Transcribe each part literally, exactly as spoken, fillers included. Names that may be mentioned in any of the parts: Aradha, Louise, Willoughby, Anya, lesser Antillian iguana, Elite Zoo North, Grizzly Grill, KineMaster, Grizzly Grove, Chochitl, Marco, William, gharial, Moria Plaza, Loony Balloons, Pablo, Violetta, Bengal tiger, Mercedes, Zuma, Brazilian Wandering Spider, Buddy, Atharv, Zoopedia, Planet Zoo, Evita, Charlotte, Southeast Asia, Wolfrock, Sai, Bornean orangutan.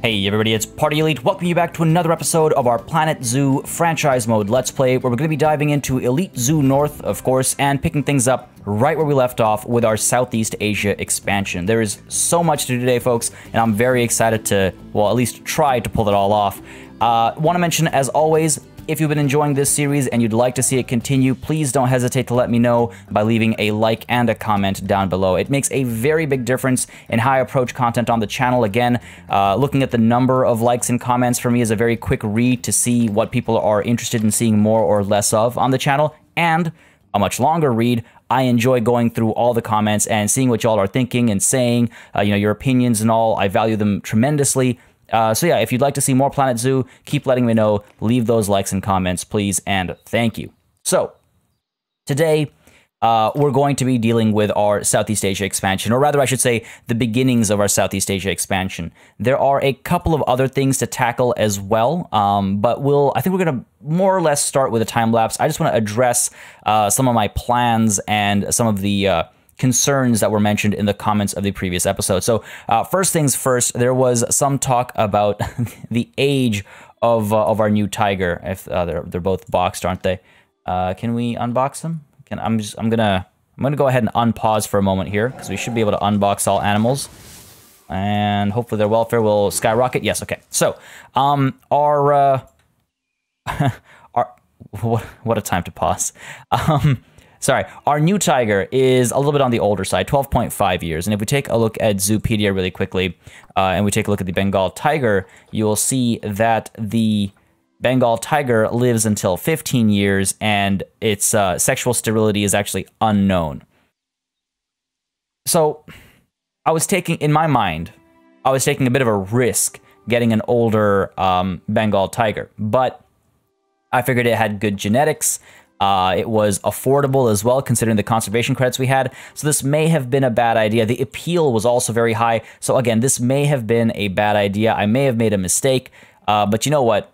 Hey everybody, it's Party Elite, welcoming you back to another episode of our Planet Zoo Franchise Mode Let's Play, where we're going to be diving into Elite Zoo North, of course, and picking things up right where we left off with our Southeast Asia expansion. There is so much to do today, folks, and I'm very excited to, well, at least try to pull it all off. Uh, want to mention, as always, if you've been enjoying this series and you'd like to see it continue, please don't hesitate to let me know by leaving a like and a comment down below. It makes a very big difference in how I approach content on the channel. Again, uh, looking at the number of likes and comments for me is a very quick read to see what people are interested in seeing more or less of on the channel, and a much longer read. I enjoy going through all the comments and seeing what y'all are thinking and saying, uh, you know, your opinions and all. I value them tremendously. Uh, so yeah, if you'd like to see more Planet Zoo, keep letting me know. Leave those likes and comments, please, and thank you. So, today, uh, we're going to be dealing with our Southeast Asia expansion, or rather I should say, the beginnings of our Southeast Asia expansion. There are a couple of other things to tackle as well, um, but we'll, I think we're going to more or less start with a time lapse. I just want to address uh, some of my plans and some of the Uh, concerns that were mentioned in the comments of the previous episode. So uh, first things first, there was some talk about the age of uh, of our new tiger. If uh, they're they're both boxed, aren't they? Uh, can we unbox them? Can I'm just I'm gonna I'm gonna go ahead and unpause for a moment here because we should be able to unbox all animals, and hopefully their welfare will skyrocket. Yes, okay. So um, our uh, our what what a time to pause. Um. Sorry, our new tiger is a little bit on the older side, twelve point five years. And if we take a look at Zoopedia really quickly, uh, and we take a look at the Bengal tiger, you'll see that the Bengal tiger lives until fifteen years, and its uh, sexual sterility is actually unknown. So, I was taking, in my mind, I was taking a bit of a risk getting an older um, Bengal tiger, but I figured it had good genetics. Uh, it was affordable as well, considering the conservation credits we had. So this may have been a bad idea. The appeal was also very high. So again, this may have been a bad idea. I may have made a mistake, uh, but you know what?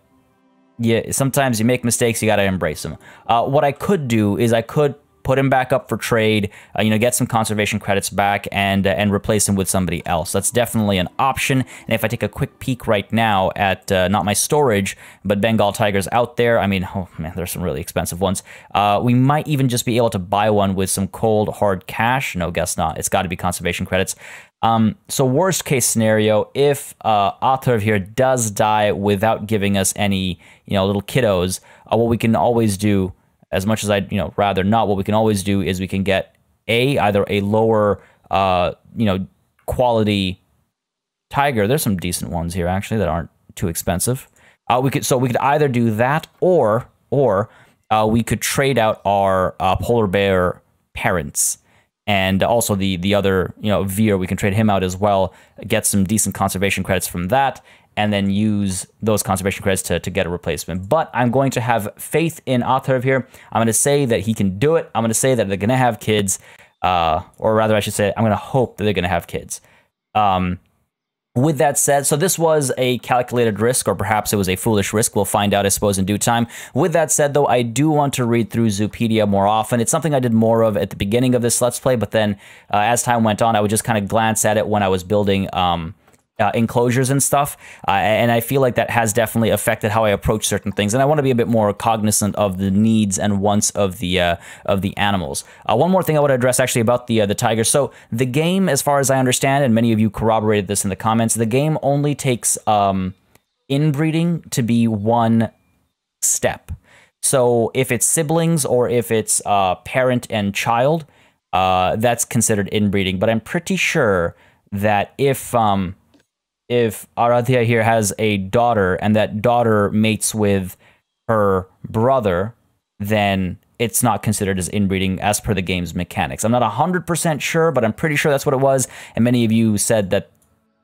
Yeah, sometimes you make mistakes, you got to embrace them. Uh, what I could do is I could put him back up for trade, uh, you know, get some conservation credits back and uh, and replace him with somebody else. That's definitely an option. And if I take a quick peek right now at, uh, not my storage, but Bengal tigers out there, I mean, oh man, there's some really expensive ones. Uh, we might even just be able to buy one with some cold, hard cash. No, guess not. It's got to be conservation credits. Um, so worst case scenario, if uh, Atharv here does die without giving us any, you know, little kiddos, uh, what we can always do, as much as I'd, you know, rather not, what we can always do is we can get a either a lower, uh, you know, quality tiger. There's some decent ones here actually that aren't too expensive. Uh, we could so we could either do that or or uh, we could trade out our uh, polar bear parents, and also the the other, you know, veer. We can trade him out as well, get some decent conservation credits from that, and then use those conservation credits to, to get a replacement. But I'm going to have faith in Atharv here. I'm going to say that he can do it. I'm going to say that they're going to have kids. Uh, or rather, I should say, I'm going to hope that they're going to have kids. Um, with that said, so this was a calculated risk, or perhaps it was a foolish risk. We'll find out, I suppose, in due time. With that said, though, I do want to read through Zoopedia more often. It's something I did more of at the beginning of this Let's Play, but then uh, as time went on, I would just kind of glance at it when I was building Um, Uh, enclosures and stuff, uh, and I feel like that has definitely affected how I approach certain things, and I want to be a bit more cognizant of the needs and wants of the uh, of the animals. Uh, one more thing I want to address actually about the uh, the tiger. So the game, as far as I understand, and many of you corroborated this in the comments, the game only takes um, inbreeding to be one step. So if it's siblings or if it's uh, parent and child, uh, that's considered inbreeding. But I'm pretty sure that if um, If Aradha here has a daughter and that daughter mates with her brother, then it's not considered as inbreeding as per the game's mechanics. I'm not one hundred percent sure, but I'm pretty sure that's what it was. And many of you said that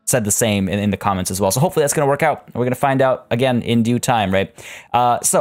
said the same in, in the comments as well. So hopefully that's going to work out. We're going to find out again in due time, right? Uh, so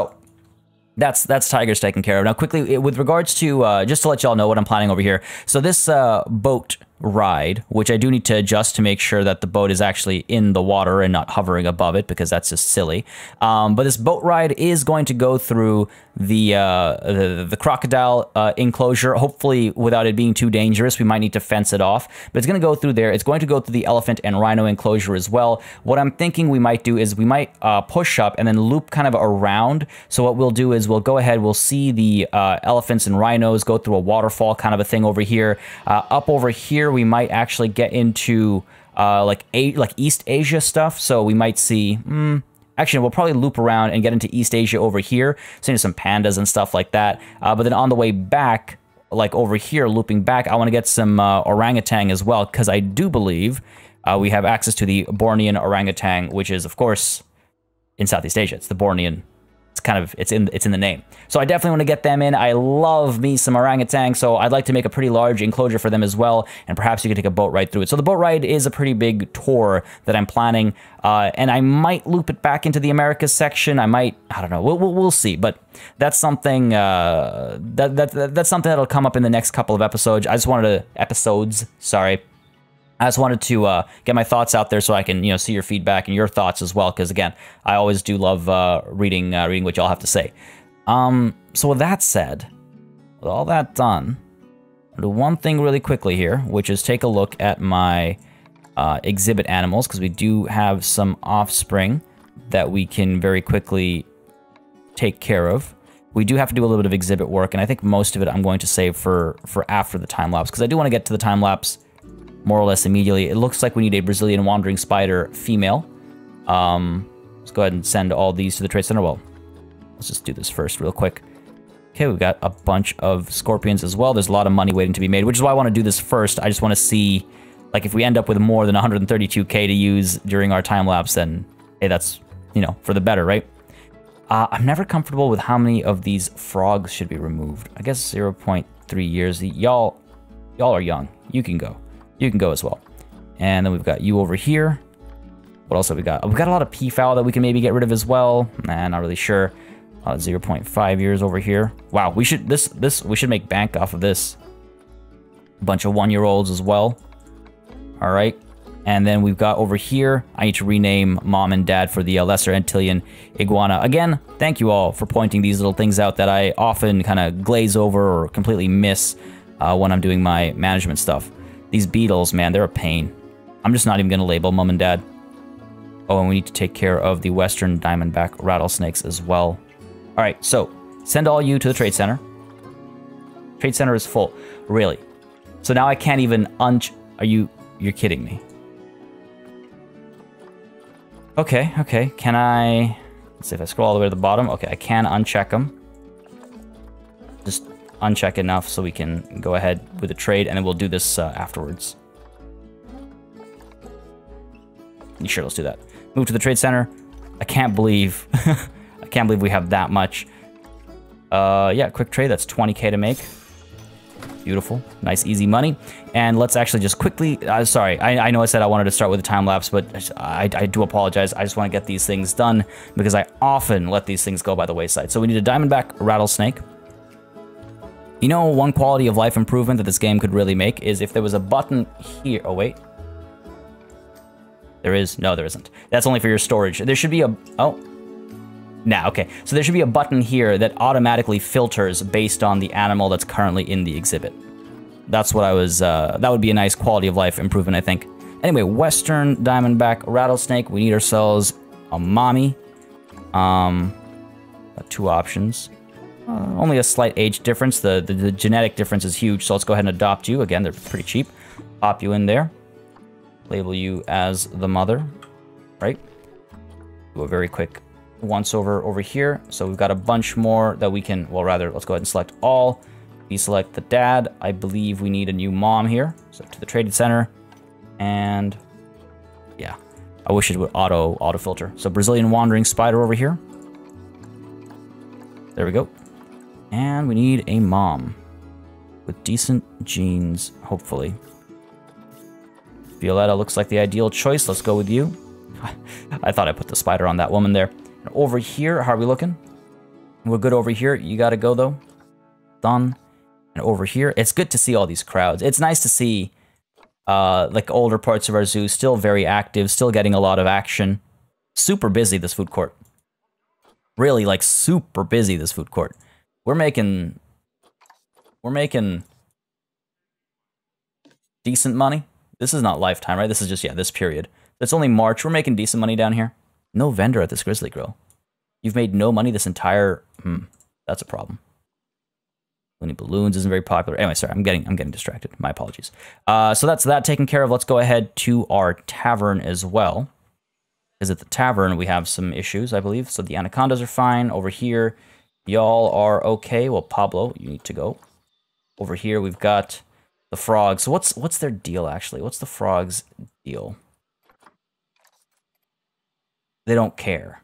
that's that's tigers taken care of. Now quickly, with regards to, uh, just to let y'all know what I'm planning over here. So this uh, boat ride, which I do need to adjust to make sure that the boat is actually in the water and not hovering above it, because that's just silly. Um, but this boat ride is going to go through the uh, the, the crocodile uh, enclosure, hopefully without it being too dangerous. We might need to fence it off, but it's going to go through there. It's going to go through the elephant and rhino enclosure as well. What I'm thinking we might do is we might uh, push up and then loop kind of around. So what we'll do is we'll go ahead, we'll see the uh, elephants and rhinos go through a waterfall kind of a thing over here. Uh, up over here, we might actually get into uh, like a like East Asia stuff. So we might see, mm, actually, we'll probably loop around and get into East Asia over here. So there's some pandas and stuff like that. Uh, but then on the way back, like over here, looping back, I want to get some uh, orangutan as well, because I do believe uh, we have access to the Bornean orangutan, which is, of course, in Southeast Asia. It's the Bornean. It's kind of, it's in, it's in the name. So I definitely want to get them in. I love me some orangutan, so I'd like to make a pretty large enclosure for them as well, and perhaps you could take a boat ride through it. So the boat ride is a pretty big tour that I'm planning, uh, and I might loop it back into the Americas section. I might, I don't know, we'll, we'll, we'll see, but that's something, uh, that, that, that, that's something that'll come up in the next couple of episodes. I just wanted to, episodes, sorry. I just wanted to uh, get my thoughts out there so I can, you know, see your feedback and your thoughts as well. Because again, I always do love uh, reading, uh, reading what y'all have to say. Um, so with that said, with all that done, I'll do one thing really quickly here, which is take a look at my uh, exhibit animals, because we do have some offspring that we can very quickly take care of. We do have to do a little bit of exhibit work, and I think most of it I'm going to save for for after the time lapse, because I do want to get to the time lapse more or less immediately. It looks like we need a Brazilian Wandering Spider female. Um, let's go ahead and send all these to the Trade Center. Well, let's just do this first real quick. Okay, we've got a bunch of scorpions as well. There's a lot of money waiting to be made, which is why I want to do this first. I just want to see, like, if we end up with more than one hundred thirty-two K to use during our time lapse, then, hey, that's, you know, for the better, right? Uh, I'm never comfortable with how many of these frogs should be removed. I guess zero point three years. Y'all, y'all are young. You can go. You can go as well. And then we've got you over here. What else have we got? We've got a lot of peafowl that we can maybe get rid of as well. Nah, not really sure. Uh, zero point five years over here. Wow, we should this this we should make bank off of this. A bunch of one-year-olds as well. All right. And then we've got over here, I need to rename mom and dad for the uh, lesser Antillian iguana. Again, thank you all for pointing these little things out that I often kind of glaze over or completely miss uh, when I'm doing my management stuff. These beetles, man, they're a pain. I'm just not even going to label mom and dad. Oh, and we need to take care of the western diamondback rattlesnakes as well. All right, so send all you to the Trade Center. Trade Center is full, really. So now I can't even unch... Are you... You're kidding me. Okay, okay. Can I... Let's see if I scroll all the way to the bottom. Okay, I can uncheck them. Just... uncheck enough so we can go ahead with a trade, and then we'll do this uh, afterwards. Sure, let's do that. Move to the Trade Center. I can't believe, I can't believe we have that much. Uh, yeah, quick trade, that's twenty K to make. Beautiful, nice, easy money. And let's actually just quickly, uh, sorry, I, I know I said I wanted to start with a time lapse, but I, I do apologize. I just want to get these things done because I often let these things go by the wayside. So we need a diamondback rattlesnake. You know, one quality of life improvement that this game could really make is if there was a button here. Oh, wait. There is. No, there isn't. That's only for your storage. There should be a... Oh. Nah, okay. So there should be a button here that automatically filters based on the animal that's currently in the exhibit. That's what I was... Uh, that would be a nice quality of life improvement, I think. Anyway, Western Diamondback Rattlesnake. We need ourselves a mommy. Um, got two options. Uh, only a slight age difference. The, the the genetic difference is huge, so let's go ahead and adopt you. Again, they're pretty cheap. Pop you in there. Label you as the mother, right? Do a very quick once-over over here. So we've got a bunch more that we can... Well, rather, let's go ahead and select all. Deselect the dad. I believe we need a new mom here. So to the Trade Center. And... yeah. I wish it would auto, auto-filter. So Brazilian Wandering Spider over here. There we go. And we need a mom with decent genes, hopefully. Violetta looks like the ideal choice. Let's go with you. I thought I put the spider on that woman there. And over here, how are we looking? We're good over here. You gotta go, though. Done. And over here, it's good to see all these crowds. It's nice to see uh, like older parts of our zoo, still very active, still getting a lot of action. Super busy, this food court. Really, like, super busy, this food court. We're making... We're making... decent money. This is not lifetime, right? This is just, yeah, this period. It's only March. We're making decent money down here. No vendor at this Grizzly Grill. You've made no money this entire... Hmm, that's a problem. Loony Balloons isn't very popular. Anyway, sorry, I'm getting I'm getting distracted. My apologies. Uh, so that's that taken care of. Let's go ahead to our tavern as well. Because at the tavern, we have some issues, I believe. So the anacondas are fine. Over here, y'all are okay. Well, Pablo, you need to go. Over here, we've got the frogs. So what's, what's their deal, actually? What's the frogs' deal? They don't care,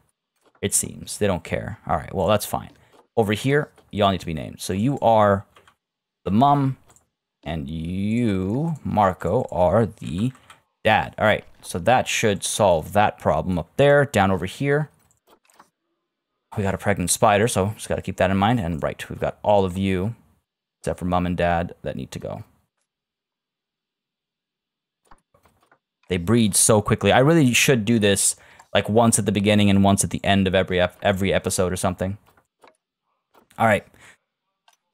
it seems. They don't care. All right, well, that's fine. Over here, y'all need to be named. So you are the mom, and you, Marco, are the dad. All right, so that should solve that problem up there. Down over here, we got a pregnant spider, so just got to keep that in mind. And right, we've got all of you, except for mom and dad, that need to go. They breed so quickly. I really should do this like once at the beginning and once at the end of every ep every episode or something. All right,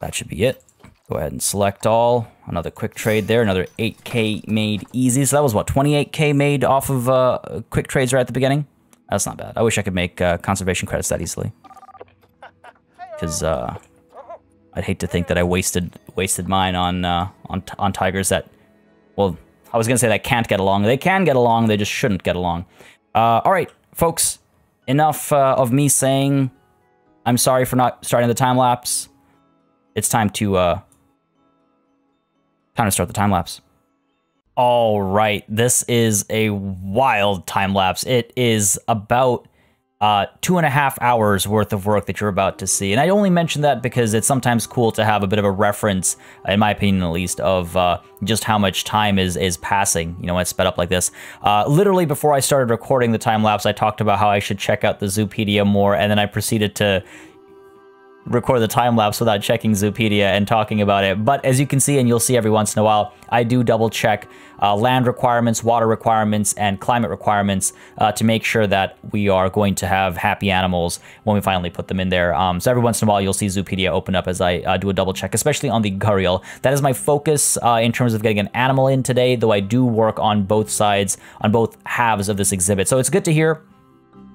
that should be it. Go ahead and select all. Another quick trade there. Another eight K made easy. So that was what, twenty-eight K made off of uh, quick trades right at the beginning? That's not bad. I wish I could make uh, conservation credits that easily. Because uh, I'd hate to think that I wasted wasted mine on uh, on t on tigers that, well, I was gonna say that can't get along. They can get along. They just shouldn't get along. Uh, all right, folks. Enough uh, of me saying. I'm sorry for not starting the time lapse. It's time to uh, time to start the time lapse. All right, this is a wild time lapse. It is about uh, two and a half hours worth of work that you're about to see, and I only mention that because it's sometimes cool to have a bit of a reference, in my opinion, at least, of uh, just how much time is is passing. You know, when it's sped up like this. Uh, literally, before I started recording the time lapse, I talked about how I should check out the Zoopedia more, and then I proceeded to record the time lapse without checking Zoopedia and talking about it. But as you can see, and you'll see every once in a while, I do double check uh, land requirements, water requirements, and climate requirements uh, to make sure that we are going to have happy animals when we finally put them in there. Um, so every once in a while, you'll see Zoopedia open up as I uh, do a double check, especially on the gharial. That is my focus uh, in terms of getting an animal in today, though I do work on both sides, on both halves of this exhibit. So it's good to hear.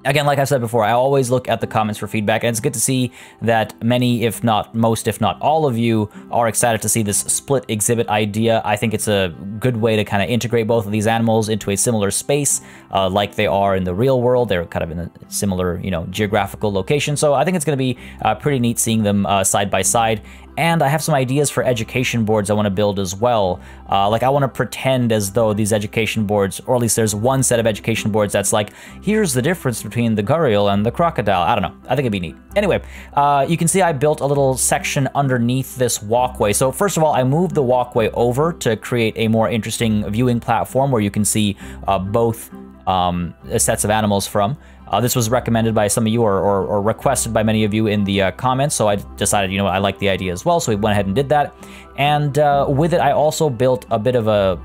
Again, like I said before, I always look at the comments for feedback, and it's good to see that many, if not most, if not all of you, are excited to see this split exhibit idea. I think it's a good way to kind of integrate both of these animals into a similar space, uh, like they are in the real world. They're kind of in a similar, you know, geographical location. So I think it's going to be uh, pretty neat seeing them uh, side by side. And I have some ideas for education boards I want to build as well. Uh, like I want to pretend as though these education boards, or at least there's one set of education boards that's like, here's the difference between the gharial and the crocodile. I don't know. I think it'd be neat. Anyway, uh, you can see I built a little section underneath this walkway. So first of all, I moved the walkway over to create a more interesting viewing platform where you can see uh, both um, sets of animals from. Uh, this was recommended by some of you, or, or, or requested by many of you in the uh, comments, so I decided, you know, I like the idea as well, so we went ahead and did that. And uh, with it, I also built a bit of a,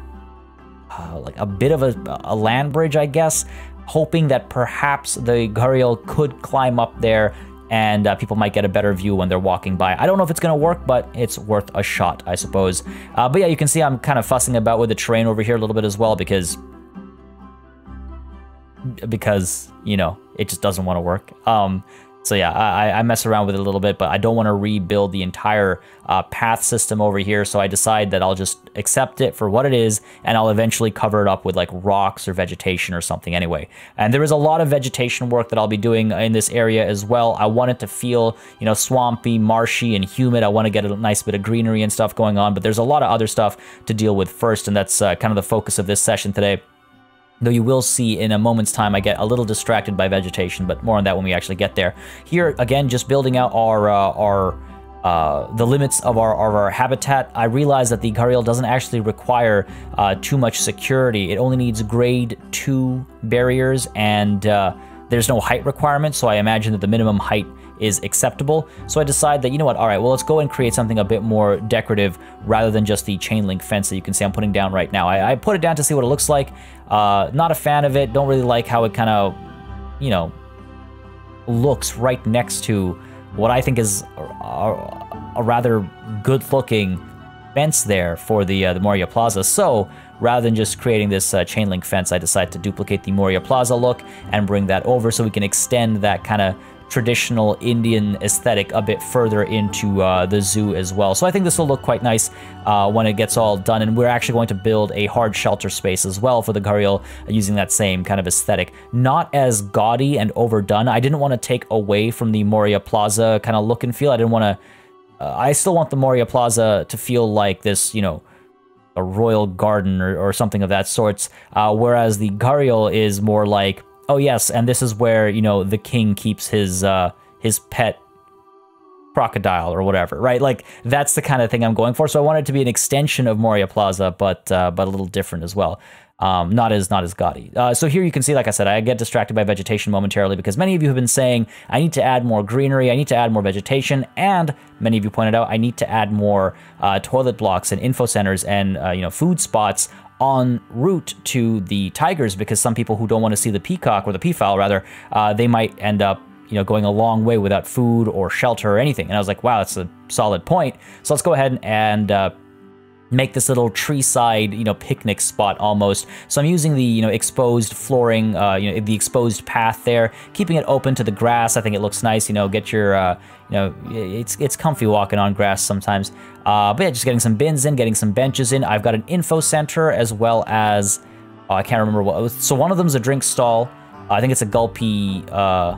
uh, like a bit of a, a land bridge, I guess, hoping that perhaps the gharial could climb up there, and uh, people might get a better view when they're walking by. I don't know if it's gonna work, but it's worth a shot, I suppose. Uh, but yeah, you can see I'm kind of fussing about with the terrain over here a little bit as well, because... because, you know, it just doesn't want to work. Um, so yeah, I, I mess around with it a little bit, but I don't want to rebuild the entire uh, path system over here, so I decide that I'll just accept it for what it is, and I'll eventually cover it up with like rocks or vegetation or something anyway. And there is a lot of vegetation work that I'll be doing in this area as well. I want it to feel, you know, swampy, marshy, and humid. I want to get a nice bit of greenery and stuff going on, but there's a lot of other stuff to deal with first, and that's uh, kind of the focus of this session today. Though you will see in a moment's time, I get a little distracted by vegetation, but more on that when we actually get there. Here, again, just building out our uh, our uh, the limits of our, of our habitat. I realize that the gharial doesn't actually require uh, too much security. It only needs grade two barriers and... Uh, There's no height requirement, so I imagine that the minimum height is acceptable. So I decide that, you know what, all right, well, let's go and create something a bit more decorative rather than just the chain link fence that you can see I'm putting down right now. I, I put it down to see what it looks like. Uh, not a fan of it. Don't really like how it kind of, you know, looks right next to what I think is a, a, a rather good looking fence there for the, uh, the Moria Plaza. So rather than just creating this uh, chain link fence, I decided to duplicate the Moria Plaza look and bring that over so we can extend that kind of traditional Indian aesthetic a bit further into uh, the zoo as well. So I think this will look quite nice uh, when it gets all done, and we're actually going to build a hard shelter space as well for the gharial using that same kind of aesthetic. Not as gaudy and overdone. I didn't want to take away from the Moria Plaza kind of look and feel. I didn't want to... Uh, I still want the Moria Plaza to feel like this, you know, a royal garden or, or something of that sorts, uh, whereas the gharial is more like, oh yes, and this is where, you know, the king keeps his uh, his pet crocodile or whatever, right? Like, that's the kind of thing I'm going for. So I want it to be an extension of Moria Plaza, but uh, but a little different as well. Um, not as not as gaudy. Uh, so here you can see, like I said, I get distracted by vegetation momentarily because many of you have been saying, I need to add more greenery, I need to add more vegetation, and many of you pointed out, I need to add more uh, toilet blocks and info centers and, uh, you know, food spots en route to the tigers, because some people who don't want to see the peacock, or the peafowl rather, uh, they might end up, you know, going a long way without food or shelter or anything. And I was like, wow, that's a solid point. So let's go ahead and uh, make this little tree side, you know, picnic spot almost. So I'm using the, you know, exposed flooring, uh, you know, the exposed path there, keeping it open to the grass. I think it looks nice, you know, get your, uh, you know, it's, it's comfy walking on grass sometimes. Uh, but yeah, just getting some bins in, getting some benches in. I've got an info center as well as, oh, I can't remember what, so one of them's a drink stall. I think it's a gulpy, uh,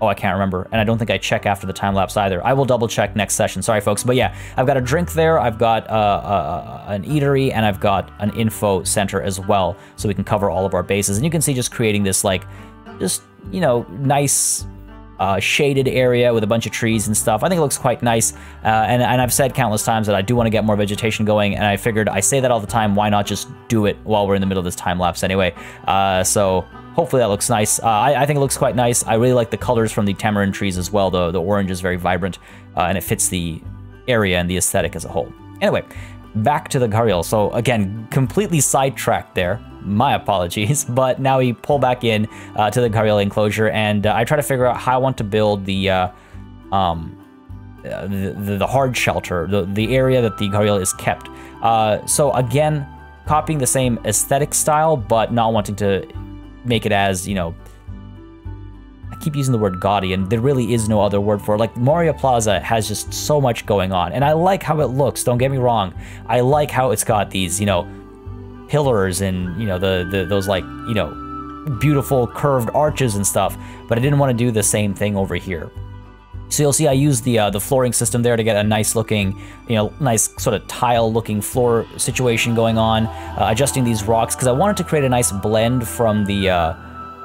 oh, I can't remember. And I don't think I check after the time lapse either. I will double check next session. Sorry, folks. But yeah, I've got a drink there. I've got uh, uh, an eatery, and I've got an info center as well. So we can cover all of our bases. And you can see just creating this, like, just, you know, nice uh, shaded area with a bunch of trees and stuff. I think it looks quite nice. Uh, and, and I've said countless times that I do want to get more vegetation going. And I figured, I say that all the time, why not just do it while we're in the middle of this time lapse anyway? Uh, so... Hopefully that looks nice. Uh, I, I think it looks quite nice. I really like the colors from the tamarind trees as well. The, the orange is very vibrant, uh, and it fits the area and the aesthetic as a whole. Anyway, back to the gharial. So again, completely sidetracked there. My apologies. But now we pull back in uh, to the gharial enclosure, and uh, I try to figure out how I want to build the... Uh, um, the, the, the hard shelter, the, the area that the gharial is kept. Uh, so again, copying the same aesthetic style, but not wanting to... make it as, you know, I keep using the word gaudy, and there really is no other word for it. Like, Moria Plaza has just so much going on, and I like how it looks, don't get me wrong. I like how it's got these, you know, pillars and, you know, the, the those, like, you know, beautiful curved arches and stuff, but I didn't want to do the same thing over here. So you'll see I used the uh, the flooring system there to get a nice looking, you know, nice sort of tile looking floor situation going on. Uh, adjusting these rocks because I wanted to create a nice blend from the uh,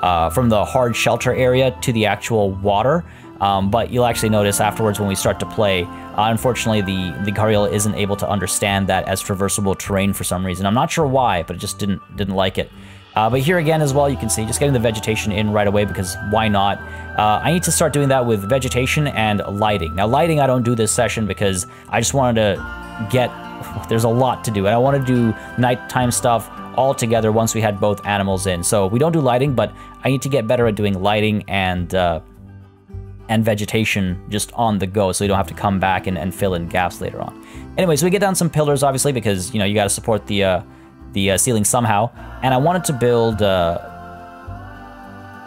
uh, from the hard shelter area to the actual water. Um, but you'll actually notice afterwards when we start to play, uh, unfortunately the the gharial isn't able to understand that as traversable terrain for some reason. I'm not sure why, but it just didn't didn't like it. Uh, but here again as well, you can see, just getting the vegetation in right away because why not? Uh, I need to start doing that with vegetation and lighting. Now, lighting I don't do this session because I just wanted to get... There's a lot to do, and I want to do nighttime stuff all together once we had both animals in. So we don't do lighting, but I need to get better at doing lighting and... Uh, and vegetation just on the go, so you don't have to come back and, and fill in gaps later on. Anyway, so we get down some pillars, obviously, because, you know, you got to support the... Uh, the uh, ceiling somehow, and I wanted to build, uh,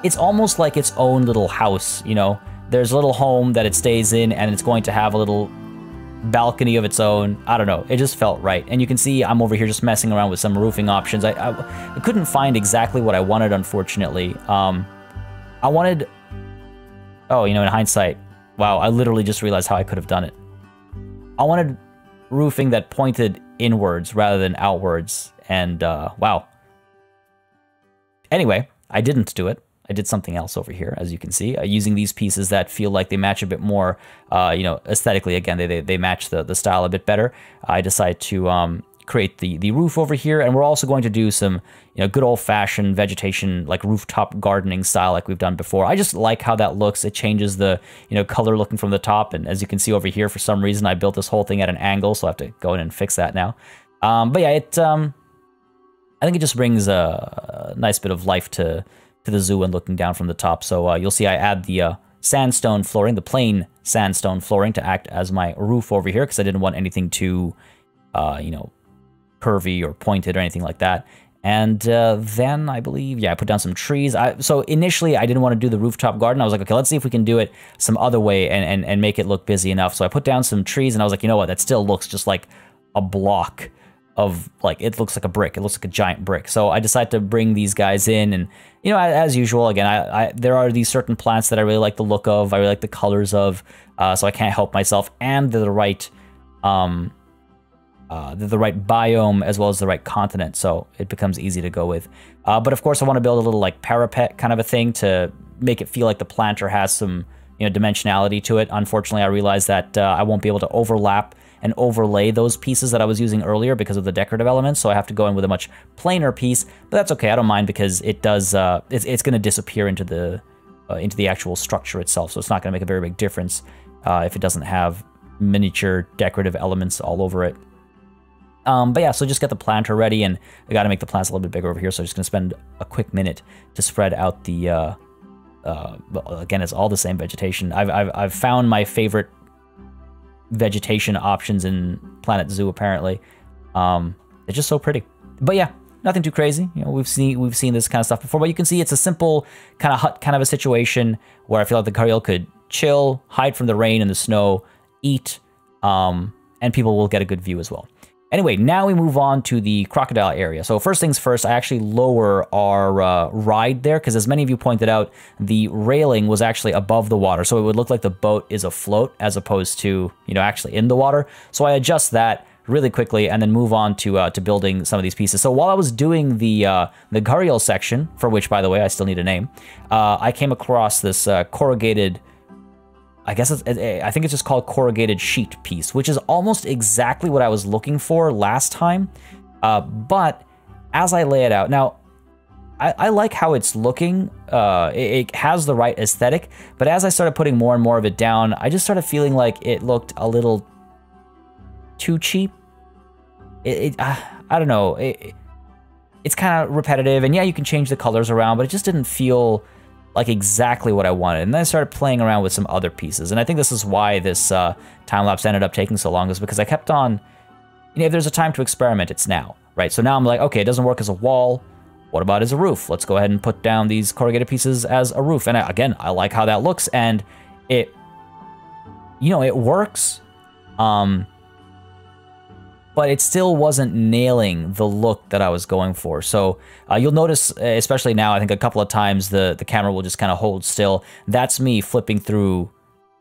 it's almost like its own little house, you know? There's a little home that it stays in, and it's going to have a little balcony of its own. I don't know, it just felt right. And you can see I'm over here just messing around with some roofing options. I, I, I couldn't find exactly what I wanted, unfortunately. Um, I wanted, oh, you know, in hindsight, wow, I literally just realized how I could have done it. I wanted roofing that pointed inwards rather than outwards. And, uh, wow. Anyway, I didn't do it. I did something else over here, as you can see, uh, using these pieces that feel like they match a bit more, uh, you know, aesthetically. Again, they, they, they match the, the style a bit better. I decided to um, create the, the roof over here. And we're also going to do some, you know, good old-fashioned vegetation, like rooftop gardening style like we've done before. I just like how that looks. It changes the, you know, color looking from the top. And as you can see over here, for some reason, I built this whole thing at an angle, so I have to go in and fix that now. Um, but yeah, it, um, I think it just brings a, a nice bit of life to, to the zoo and looking down from the top. So uh, you'll see I add the uh, sandstone flooring, the plain sandstone flooring, to act as my roof over here, because I didn't want anything too, uh, you know, curvy or pointed or anything like that. And uh, then I believe, yeah, I put down some trees. I, so initially I didn't want to do the rooftop garden. I was like, okay, let's see if we can do it some other way and, and, and make it look busy enough. So I put down some trees and I was like, you know what, that still looks just like a block of, like, it looks like a brick. It looks like a giant brick. So I decided to bring these guys in, and, you know, as usual, again, I, I there are these certain plants that I really like the look of. I really like the colors of, uh, so I can't help myself. And they're the right, um, uh, they're the right biome as well as the right continent, so it becomes easy to go with. Uh, but of course, I want to build a little, like, parapet kind of a thing to make it feel like the planter has some, you know, dimensionality to it. Unfortunately, I realized that uh, I won't be able to overlap and overlay those pieces that I was using earlier because of the decorative elements, so I have to go in with a much plainer piece. But that's okay, I don't mind, because it does, uh, it's, it's going to disappear into the uh, into the actual structure itself, so it's not going to make a very big difference uh, if it doesn't have miniature decorative elements all over it. Um, but yeah, so just get the planter ready, and I got to make the plants a little bit bigger over here, so I'm just going to spend a quick minute to spread out the, uh, uh, again, it's all the same vegetation. I've, I've, I've found my favorite vegetation options in Planet Zoo, apparently. Um, they're just so pretty. But yeah, nothing too crazy. You know, we've seen we've seen this kind of stuff before, but you can see it's a simple kind of hut kind of a situation where I feel like the gharial could chill, hide from the rain and the snow, eat, um, and people will get a good view as well. Anyway, now we move on to the crocodile area. So first things first, I actually lower our uh, ride there, because as many of you pointed out, the railing was actually above the water. So it would look like the boat is afloat as opposed to, you know, actually in the water. So I adjust that really quickly and then move on to uh, to building some of these pieces. So while I was doing the uh, the gharial section, for which, by the way, I still need a name, uh, I came across this uh, corrugated, I guess it's, I think it's just called corrugated sheet piece, which is almost exactly what I was looking for last time. Uh, but as I lay it out, now, I, I like how it's looking. Uh, it, it has the right aesthetic, but as I started putting more and more of it down, I just started feeling like it looked a little too cheap. It, it uh, I don't know. It, it's kind of repetitive, and yeah, you can change the colors around, but it just didn't feel like exactly what I wanted. And then I started playing around with some other pieces. And I think this is why this uh, time-lapse ended up taking so long, is because I kept on, you know, if there's a time to experiment, it's now, right? So now I'm like, okay, it doesn't work as a wall. What about as a roof? Let's go ahead and put down these corrugated pieces as a roof. And I, again, I like how that looks, and it, you know, it works. Um, but it still wasn't nailing the look that I was going for. So uh, you'll notice, especially now, I think a couple of times the, the camera will just kind of hold still. That's me flipping through,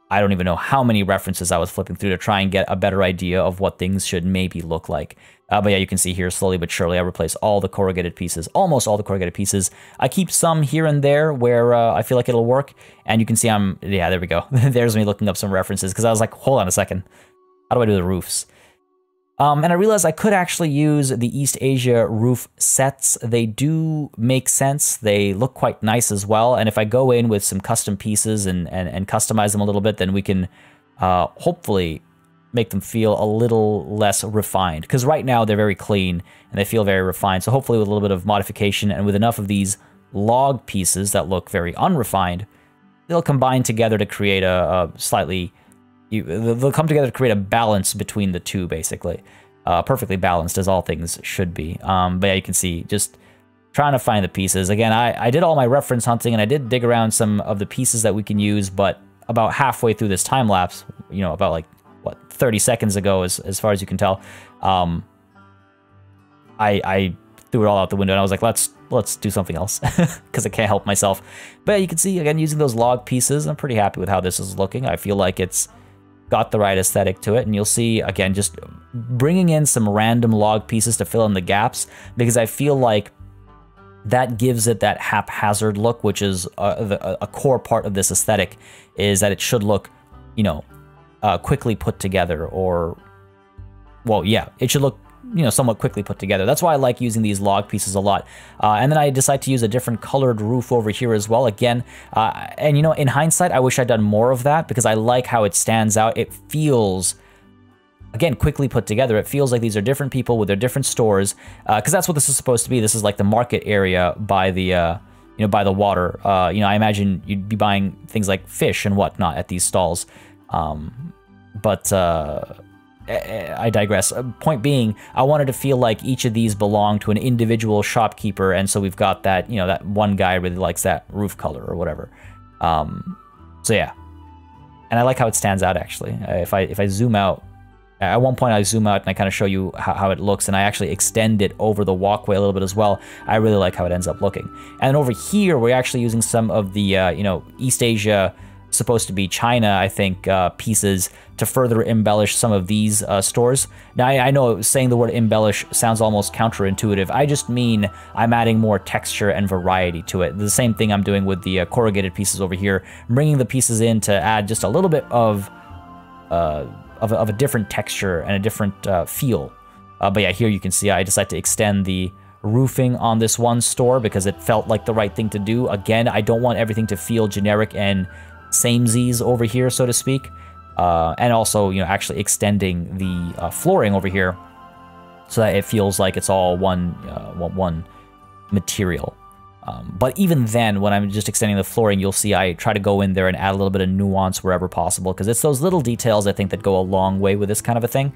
I don't even know how many references I was flipping through to try and get a better idea of what things should maybe look like. Uh, but yeah, you can see here, slowly but surely, I replace all the corrugated pieces, almost all the corrugated pieces. I keep some here and there where uh, I feel like it'll work. And you can see I'm, yeah, there we go. There's me looking up some references, because I was like, hold on a second. How do I do the roofs? Um, and I realized I could actually use the East Asia roof sets. They do make sense. They look quite nice as well. And if I go in with some custom pieces and, and, and customize them a little bit, then we can uh, hopefully make them feel a little less refined. Because right now they're very clean and they feel very refined. So hopefully with a little bit of modification and with enough of these log pieces that look very unrefined, they'll combine together to create a, a slightly... You, they'll come together to create a balance between the two, basically. Uh, perfectly balanced, as all things should be. Um, but yeah, you can see, just trying to find the pieces. Again, I, I did all my reference hunting, and I did dig around some of the pieces that we can use, but about halfway through this time-lapse, you know, about, like, what, thirty seconds ago, as, as far as you can tell, um, I, I threw it all out the window, and I was like, let's let's do something else, because I can't help myself. But yeah, you can see, again, using those log pieces, I'm pretty happy with how this is looking. I feel like it's got the right aesthetic to it, and you'll see, again, just bringing in some random log pieces to fill in the gaps, because I feel like that gives it that haphazard look, which is a, a core part of this aesthetic, is that it should look, you know, uh, quickly put together, or, well, yeah, it should look you know, somewhat quickly put together. That's why I like using these log pieces a lot. Uh, and then I decide to use a different colored roof over here as well, again. Uh, and you know, in hindsight, I wish I'd done more of that because I like how it stands out. It feels, again, quickly put together. It feels like these are different people with their different stores, because uh, that's what this is supposed to be. This is like the market area by the, uh, you know, by the water. Uh, you know, I imagine you'd be buying things like fish and whatnot at these stalls. Um, but, uh... I digress. Point being, I wanted to feel like each of these belonged to an individual shopkeeper, and so we've got that, you know, that one guy really likes that roof color or whatever. Um, so yeah, and I like how it stands out actually. If I if I zoom out, at one point I zoom out and I kind of show you how, how it looks, and I actually extend it over the walkway a little bit as well. I really like how it ends up looking. And over here, we're actually using some of the uh, you know, East Asia, supposed to be China, I think, uh, pieces to further embellish some of these uh, stores. Now, I, I know saying the word embellish sounds almost counterintuitive. I just mean I'm adding more texture and variety to it. The same thing I'm doing with the uh, corrugated pieces over here. I'm bringing the pieces in to add just a little bit of, uh, of, of a different texture and a different uh, feel. Uh, but yeah, here you can see I decided to extend the roofing on this one store because it felt like the right thing to do. Again, I don't want everything to feel generic and samesies over here, so to speak, uh, and also, you know, actually extending the uh, flooring over here so that it feels like it's all one uh, one material. Um, but even then, when I'm just extending the flooring, you'll see I try to go in there and add a little bit of nuance wherever possible, because it's those little details, I think, that go a long way with this kind of a thing.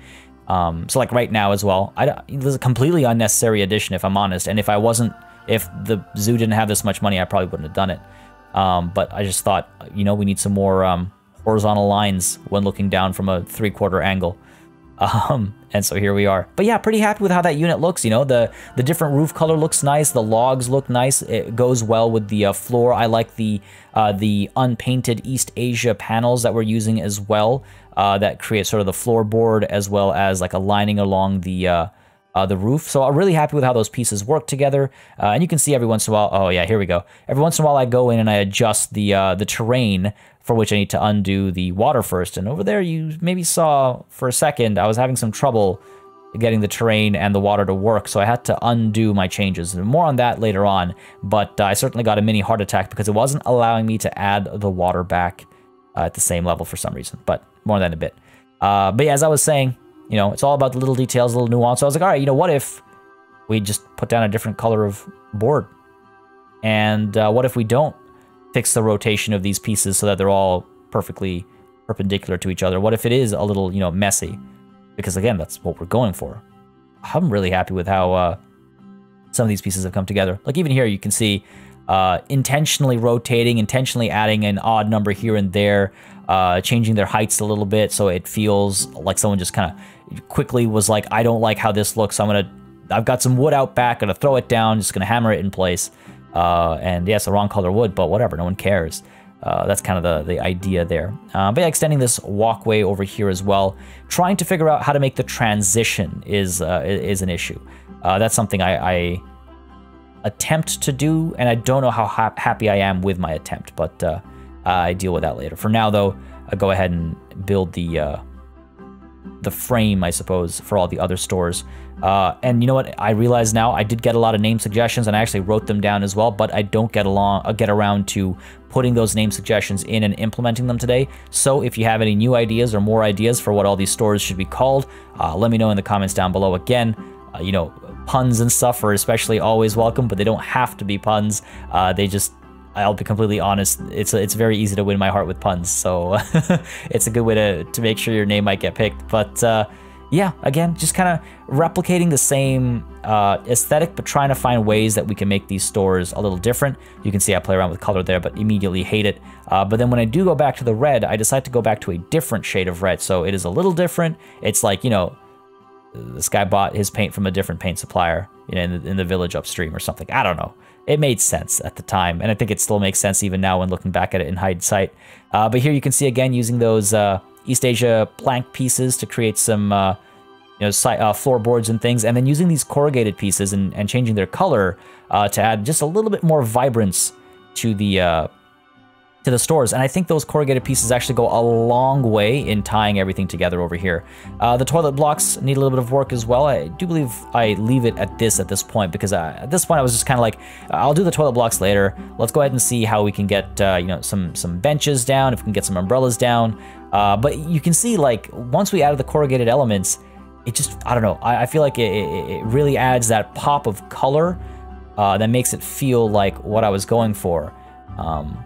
Um, so like right now as well, I don't, this is a completely unnecessary addition, if I'm honest, and if I wasn't, if the zoo didn't have this much money, I probably wouldn't have done it. Um, but I just thought, you know, we need some more um, horizontal lines when looking down from a three-quarter angle. Um, and so here we are. But yeah, pretty happy with how that unit looks. You know, the, the different roof color looks nice. The logs look nice. It goes well with the uh, floor. I like the, uh, the unpainted East Asia panels that we're using as well. Uh, that create sort of the floorboard as well as like a lining along the... Uh, Uh, the roof. So I'm really happy with how those pieces work together. Uh, and you can see every once in a while, oh yeah, here we go. Every once in a while I go in and I adjust the uh, the terrain, for which I need to undo the water first. And over there you maybe saw for a second, I was having some trouble getting the terrain and the water to work, so I had to undo my changes. More on that later on, but uh, I certainly got a mini heart attack because it wasn't allowing me to add the water back uh, at the same level for some reason, but more on that in a bit. Uh, but yeah, as I was saying, you know, it's all about the little details, little nuance. So I was like, all right, you know, what if we just put down a different color of board? And uh, what if we don't fix the rotation of these pieces so that they're all perfectly perpendicular to each other? What if it is a little, you know, messy? Because again, that's what we're going for. I'm really happy with how uh, some of these pieces have come together. Like even here, you can see uh, intentionally rotating, intentionally adding an odd number here and there, uh, changing their heights a little bit so it feels like someone just kind of quickly was like, I don't like how this looks, so I'm gonna, I've got some wood out back, gonna throw it down, just gonna hammer it in place. Uh, and yes, yeah, the wrong color wood, but whatever, no one cares. Uh, that's kind of the, the idea there. Uh, but yeah, extending this walkway over here as well. Trying to figure out how to make the transition is, uh, is an issue. Uh, that's something I, I attempt to do, and I don't know how ha happy I am with my attempt, but uh, I deal with that later. For now though, I'll go ahead and build the, uh, the frame, I suppose, for all the other stores. Uh, and you know what? I realize now I did get a lot of name suggestions, and I actually wrote them down as well, but I don't get along, uh, get around to putting those name suggestions in and implementing them today. So if you have any new ideas or more ideas for what all these stores should be called, uh, let me know in the comments down below. Again, uh, you know, puns and stuff are especially always welcome, but they don't have to be puns. Uh, they just, I'll be completely honest, it's it's very easy to win my heart with puns, so it's a good way to, to make sure your name might get picked. But uh, yeah, again, just kind of replicating the same uh, aesthetic, but trying to find ways that we can make these stores a little different. You can see I play around with color there, but immediately hate it. Uh, but then when I do go back to the red, I decide to go back to a different shade of red, so it is a little different. It's like, you know, this guy bought his paint from a different paint supplier, you know, in the, in the village upstream or something. I don't know. It made sense at the time, and I think it still makes sense even now when looking back at it in hindsight. Uh, but here you can see again using those uh, East Asia plank pieces to create some uh, you know, uh, floorboards and things, and then using these corrugated pieces and, and changing their color uh, to add just a little bit more vibrance to the uh, to the stores. And I think those corrugated pieces actually go a long way in tying everything together over here. Uh, the toilet blocks need a little bit of work as well. I do believe I leave it at this at this point, because uh, at this point I was just kind of like, I'll do the toilet blocks later. Let's go ahead and see how we can get uh, you know, some some benches down, if we can get some umbrellas down. Uh, but you can see, like, once we added the corrugated elements, it just, I don't know, I, I feel like it, it, it really adds that pop of color uh, that makes it feel like what I was going for. Um,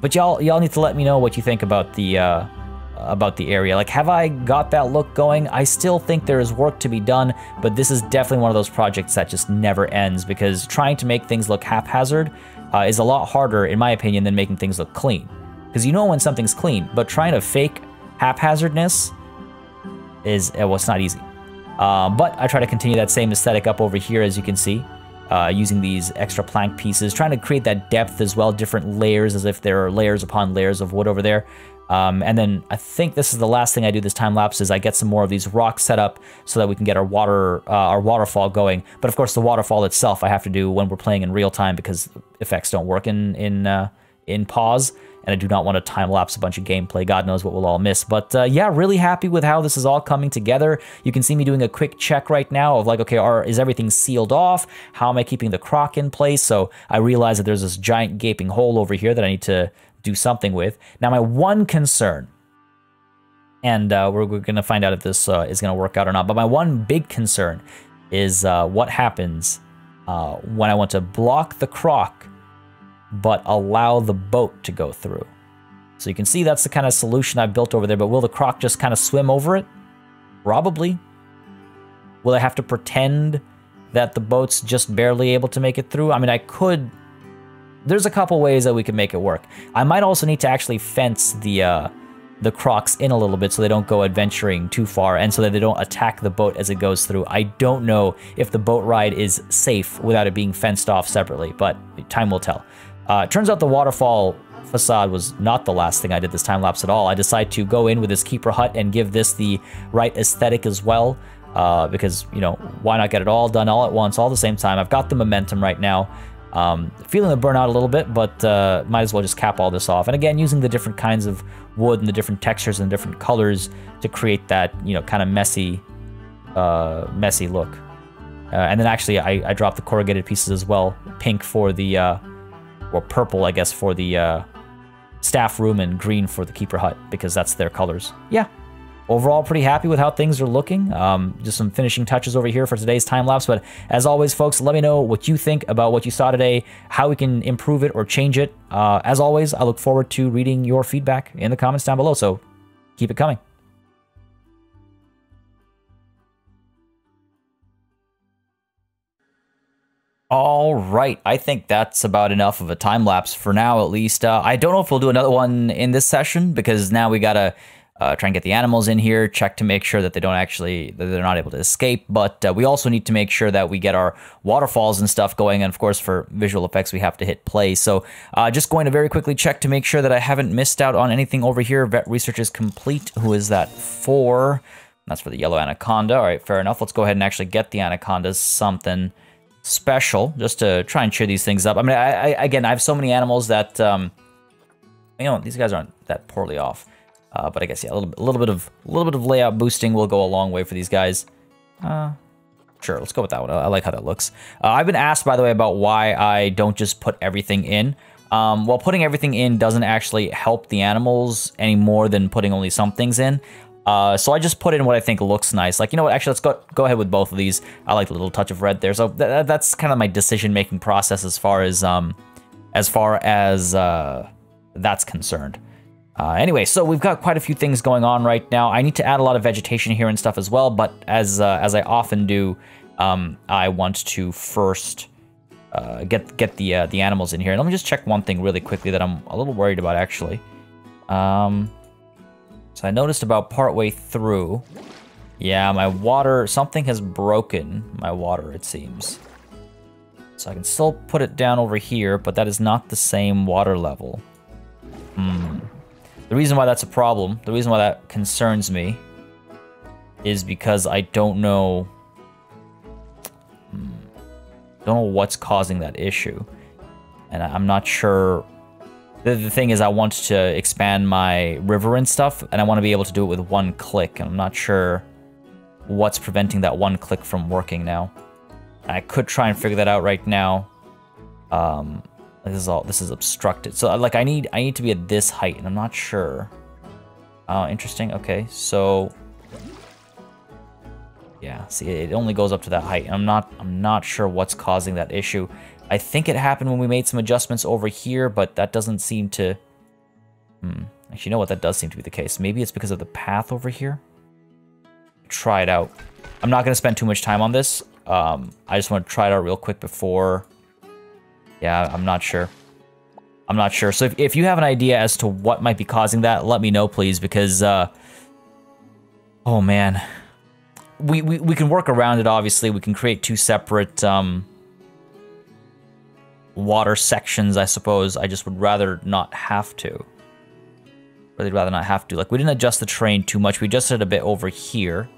but y'all y'all need to let me know what you think about the uh, about the area. Like, have I got that look going? I still think there is work to be done, but this is definitely one of those projects that just never ends, because trying to make things look haphazard uh, is a lot harder, in my opinion, than making things look clean. Because you know when something's clean, but trying to fake haphazardness is, well, it's not easy. Uh, but I try to continue that same aesthetic up over here, as you can see, uh, using these extra plank pieces, trying to create that depth as well, different layers, as if there are layers upon layers of wood over there. Um, and then I think this is the last thing I do this time lapse, is I get some more of these rocks set up so that we can get our water, uh, our waterfall going. But of course, the waterfall itself I have to do when we're playing in real time, because effects don't work in in uh, in pause. And I do not want to time lapse a bunch of gameplay. God knows what we'll all miss. But uh, yeah, really happy with how this is all coming together. You can see me doing a quick check right now of like, okay, are, is everything sealed off? How am I keeping the croc in place? So I realize that there's this giant gaping hole over here that I need to do something with. Now, my one concern, and uh, we're, we're going to find out if this uh, is going to work out or not, but my one big concern is uh, what happens uh, when I want to block the croc but allow the boat to go through. So you can see that's the kind of solution I've built over there, but will the croc just kind of swim over it? Probably. Will I have to pretend that the boat's just barely able to make it through? I mean, I could... There's a couple ways that we could make it work. I might also need to actually fence the, uh, the crocs in a little bit so they don't go adventuring too far, and so that they don't attack the boat as it goes through. I don't know if the boat ride is safe without it being fenced off separately, but time will tell. Uh, it turns out the waterfall facade was not the last thing I did this time lapse at all. I decided to go in with this keeper hut and give this the right aesthetic as well, uh, because, you know, why not get it all done all at once, all the same time? I've got the momentum right now. Um, feeling the burnout a little bit, but uh, might as well just cap all this off. And again, using the different kinds of wood and the different textures and the different colors to create that, you know, kind of messy, uh, messy look. Uh, and then actually, I, I dropped the corrugated pieces as well, pink for the... Uh, or purple, I guess, for the uh, staff room, and green for the keeper hut, because that's their colors. Yeah, overall pretty happy with how things are looking. Um, just some finishing touches over here for today's time lapse. But as always, folks, let me know what you think about what you saw today, how we can improve it or change it. Uh, as always, I look forward to reading your feedback in the comments down below, so keep it coming. All right, I think that's about enough of a time lapse for now, at least. Uh, I don't know if we'll do another one in this session, because now we gotta uh, try and get the animals in here, check to make sure that they don't actually, that they're not able to escape. But uh, we also need to make sure that we get our waterfalls and stuff going. And of course, for visual effects, we have to hit play. So uh, just going to very quickly check to make sure that I haven't missed out on anything over here. Vet research is complete. Who is that for? That's for the yellow anaconda. All right, fair enough. Let's go ahead and actually get the anacondas something special, just to try and cheer these things up. I mean, I, I again, I have so many animals that, um, you know, these guys aren't that poorly off. Uh, but I guess, yeah, a little, a little bit of a little bit of layout boosting will go a long way for these guys. Uh, sure, let's go with that one. I, I like how that looks. Uh, I've been asked, by the way, about why I don't just put everything in. Um, well, putting everything in doesn't actually help the animals any more than putting only some things in. Uh, so I just put in what I think looks nice. Like, you know what, actually, let's go go ahead with both of these. I like the little touch of red there. So th that's kind of my decision-making process as far as, um, as far as, uh, that's concerned. Uh, anyway, so we've got quite a few things going on right now. I need to add a lot of vegetation here and stuff as well, but as, uh, as I often do, um, I want to first, uh, get, get the, uh, the animals in here. And let me just check one thing really quickly that I'm a little worried about, actually. Um... So I noticed about partway through, yeah, my water, something has broken my water, it seems. So I can still put it down over here, but that is not the same water level. Hmm. The reason why that's a problem, the reason why that concerns me, is because I don't know, hmm, don't know what's causing that issue. And I'm not sure The, the thing is, I want to expand my river and stuff, and I want to be able to do it with one click, and I'm not sure what's preventing that one click from working now. I could try and figure that out right now. Um, this is all, this is obstructed. So like I need, I need to be at this height, and I'm not sure. Uh, interesting, okay, so. Yeah, see, it only goes up to that height, and I'm not, I'm not sure what's causing that issue. I think it happened when we made some adjustments over here, but that doesn't seem to, hmm. Actually, you know what, that does seem to be the case. Maybe it's because of the path over here. Try it out. I'm not gonna spend too much time on this. Um, I just want to try it out real quick before. Yeah, I'm not sure. I'm not sure. So if, if you have an idea as to what might be causing that, let me know, please, because, uh, oh man, we, we, we can work around it. Obviously we can create two separate, um, water sections, I suppose. I just would rather not have to. Really rather not have to. Like, we didn't adjust the terrain too much. We adjusted a bit over here,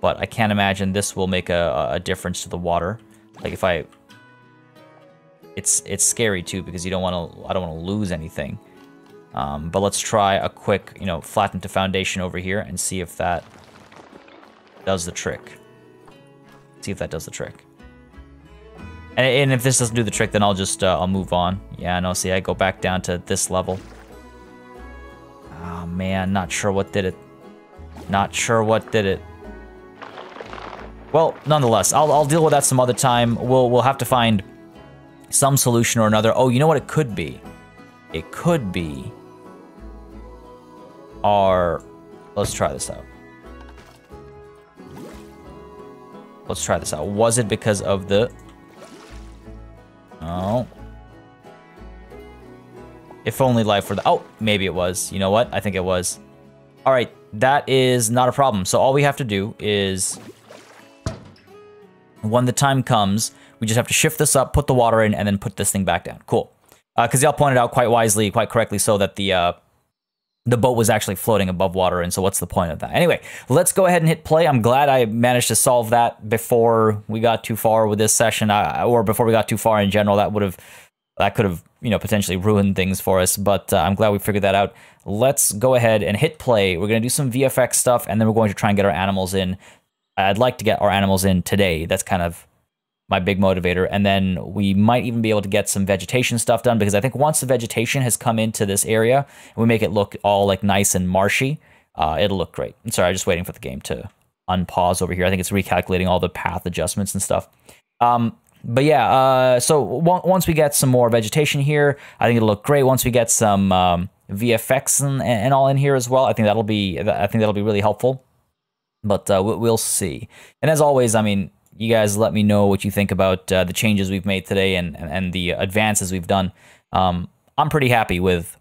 but I can't imagine this will make a, a difference to the water. Like if I, it's it's scary too, because you don't want to. I don't want to lose anything. Um, but let's try a quick, you know, flatten to foundation over here and see if that does the trick. See if that does the trick. And, and if this doesn't do the trick, then I'll just uh, I'll move on. Yeah, no. See, I go back down to this level. Oh man, not sure what did it. Not sure what did it. Well, nonetheless, I'll I'll deal with that some other time. We'll we'll have to find some solution or another. Oh, you know what it could be? It could be our... Let's try this out. Let's try this out. Was it because of the... Oh. If only life were the... Oh, maybe it was. You know what? I think it was. All right. That is not a problem. So all we have to do is... When the time comes... We just have to shift this up, put the water in, and then put this thing back down. Cool. Because uh, y'all pointed out quite wisely, quite correctly, so that the uh, the boat was actually floating above water, and so what's the point of that? Anyway, let's go ahead and hit play. I'm glad I managed to solve that before we got too far with this session, uh, or before we got too far in general. That would have, that could have, you know, potentially ruined things for us, but uh, I'm glad we figured that out. Let's go ahead and hit play. We're going to do some V F X stuff, and then we're going to try and get our animals in. I'd like to get our animals in today. That's kind of... my big motivator, and then we might even be able to get some vegetation stuff done, because I think once the vegetation has come into this area and we make it look all like nice and marshy, uh, it'll look great. I'm sorry, I'm just waiting for the game to unpause over here. I think it's recalculating all the path adjustments and stuff. Um, but yeah, uh, so once we get some more vegetation here, I think it'll look great. Once we get some um, V F X and, and all in here as well, I think that'll be I think that'll be really helpful. But uh, we'll see. And as always, I mean. You guys let me know what you think about uh, the changes we've made today and, and, and the advances we've done. Um, I'm pretty happy with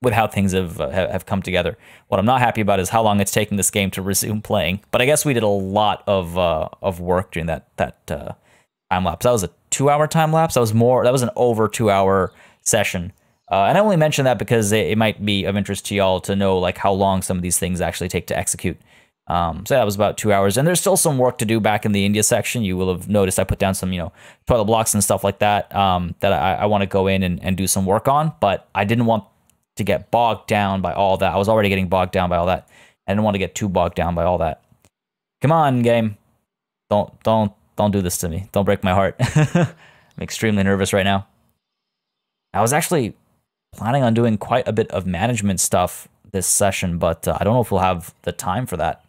with how things have, uh, have come together. What I'm not happy about is how long it's taking this game to resume playing. But I guess we did a lot of uh, of work during that that uh, time lapse. That was a two-hour time lapse. That was more. That was an over two-hour session. Uh, and I only mention that because it, it might be of interest to y'all to know like how long some of these things actually take to execute. Um, so that was about two hours, and there's still some work to do back in the India section. You will have noticed I put down some, you know, toilet blocks and stuff like that, um, that I, I want to go in and, and do some work on, but I didn't want to get bogged down by all that. I was already getting bogged down by all that. I didn't want to get too bogged down by all that. Come on, game. Don't, don't, don't do this to me. Don't break my heart. I'm extremely nervous right now. I was actually planning on doing quite a bit of management stuff this session, but uh, I don't know if we'll have the time for that.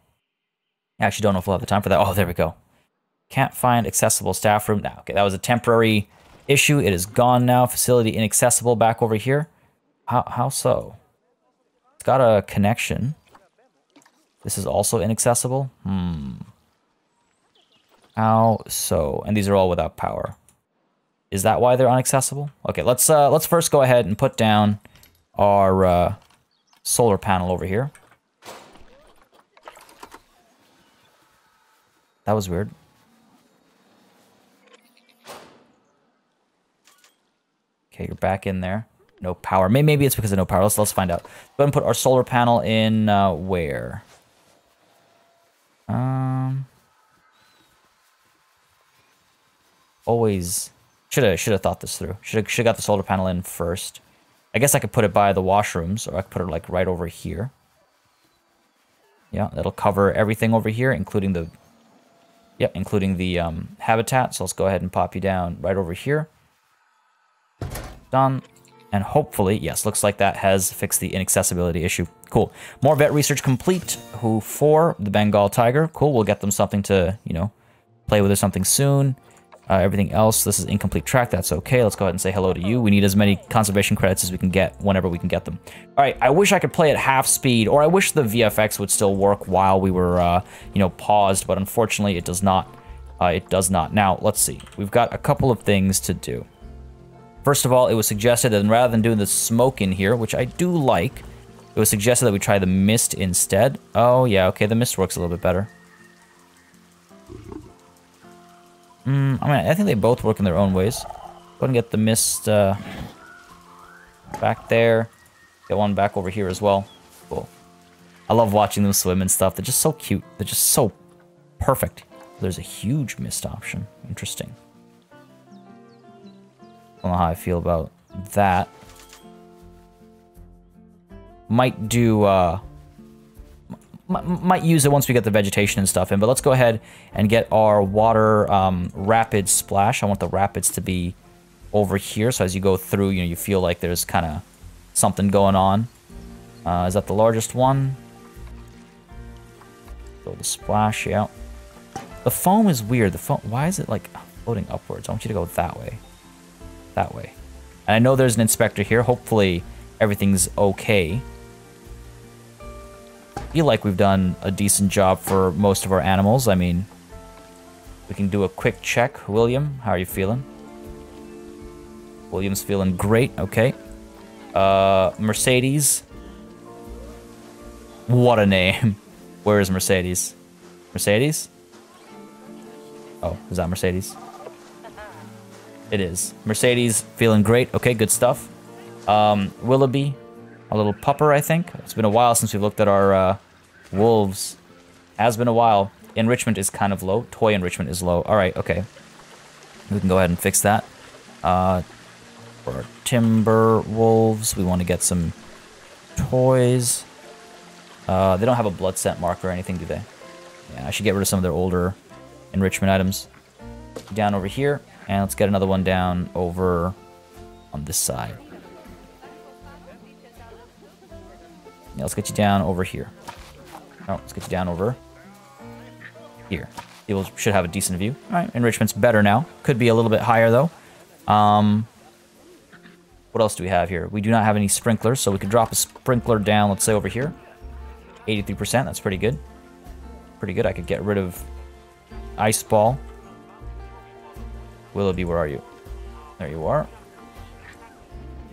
I actually don't know if we'll have the time for that. Oh, there we go. Can't find accessible staff room now. Okay, that was a temporary issue. It is gone now. Facility inaccessible back over here. How, how so? It's got a connection. This is also inaccessible. Hmm. How so? And these are all without power. Is that why they're inaccessible? Okay, let's uh, let's first go ahead and put down our uh, solar panel over here. That was weird. Okay, you're back in there. No power. Maybe it's because of no power. Let's, let's find out. Go ahead and put our solar panel in uh, where? Um, always Should have should have thought this through. Should have, should have got the solar panel in first. I guess I could put it by the washrooms, or I could put it like right over here. Yeah, that'll cover everything over here, including the, yep, including the um, habitat. So let's go ahead and pop you down right over here. Done. And hopefully, yes, looks like that has fixed the inaccessibility issue. Cool. More vet research complete. Who for the Bengal tiger? Cool. We'll get them something to, you know, play with or something soon. Uh, everything else, this is incomplete track. That's okay. Let's go ahead and say hello to you. We need as many conservation credits as we can get whenever we can get them. All right. I wish I could play at half speed, or I wish the V F X would still work while we were, uh, you know, paused. But unfortunately, it does not. Uh, it does not. Now, let's see. We've got a couple of things to do. First of all, it was suggested that rather than doing the smoke in here, which I do like, it was suggested that we try the mist instead. Oh, yeah, okay, the mist works a little bit better. Mm, I mean, I think they both work in their own ways. Go ahead and get the mist uh, back there. Get one back over here as well. Cool. I love watching them swim and stuff. They're just so cute. They're just so perfect. There's a huge mist option. Interesting. I don't know how I feel about that. Might do, uh... might use it once we get the vegetation and stuff in, but let's go ahead and get our water um, rapid splash. I want the rapids to be over here, so as you go through, you know, you feel like there's kind of something going on. Uh, is that the largest one? Build a splash, yeah. The foam is weird. The foam, why is it, like, floating upwards? I want you to go that way. That way. And I know there's an inspector here. Hopefully everything's okay. I feel like we've done a decent job for most of our animals. I mean, we can do a quick check. William, how are you feeling? William's feeling great. Okay. Uh, Mercedes. What a name. Where is Mercedes? Mercedes? Oh, is that Mercedes? It is. Mercedes, feeling great. Okay, good stuff. Um, Willoughby, a little pupper, I think. It's been a while since we've looked at our uh, wolves. Has been a while. Enrichment is kind of low. Toy enrichment is low. All right, okay. We can go ahead and fix that. Uh, for our timber wolves, we want to get some toys. Uh, they don't have a blood scent marker or anything, do they? Yeah, I should get rid of some of their older enrichment items. Down over here. And let's get another one down over on this side. Yeah, let's get you down over here. No, let's get you down over here. You should have a decent view. All right, enrichment's better now. Could be a little bit higher, though. Um, what else do we have here? We do not have any sprinklers, so we could drop a sprinkler down, let's say, over here. eighty-three percent, that's pretty good. Pretty good. I could get rid of ice ball. Willoughby, where are you? There you are.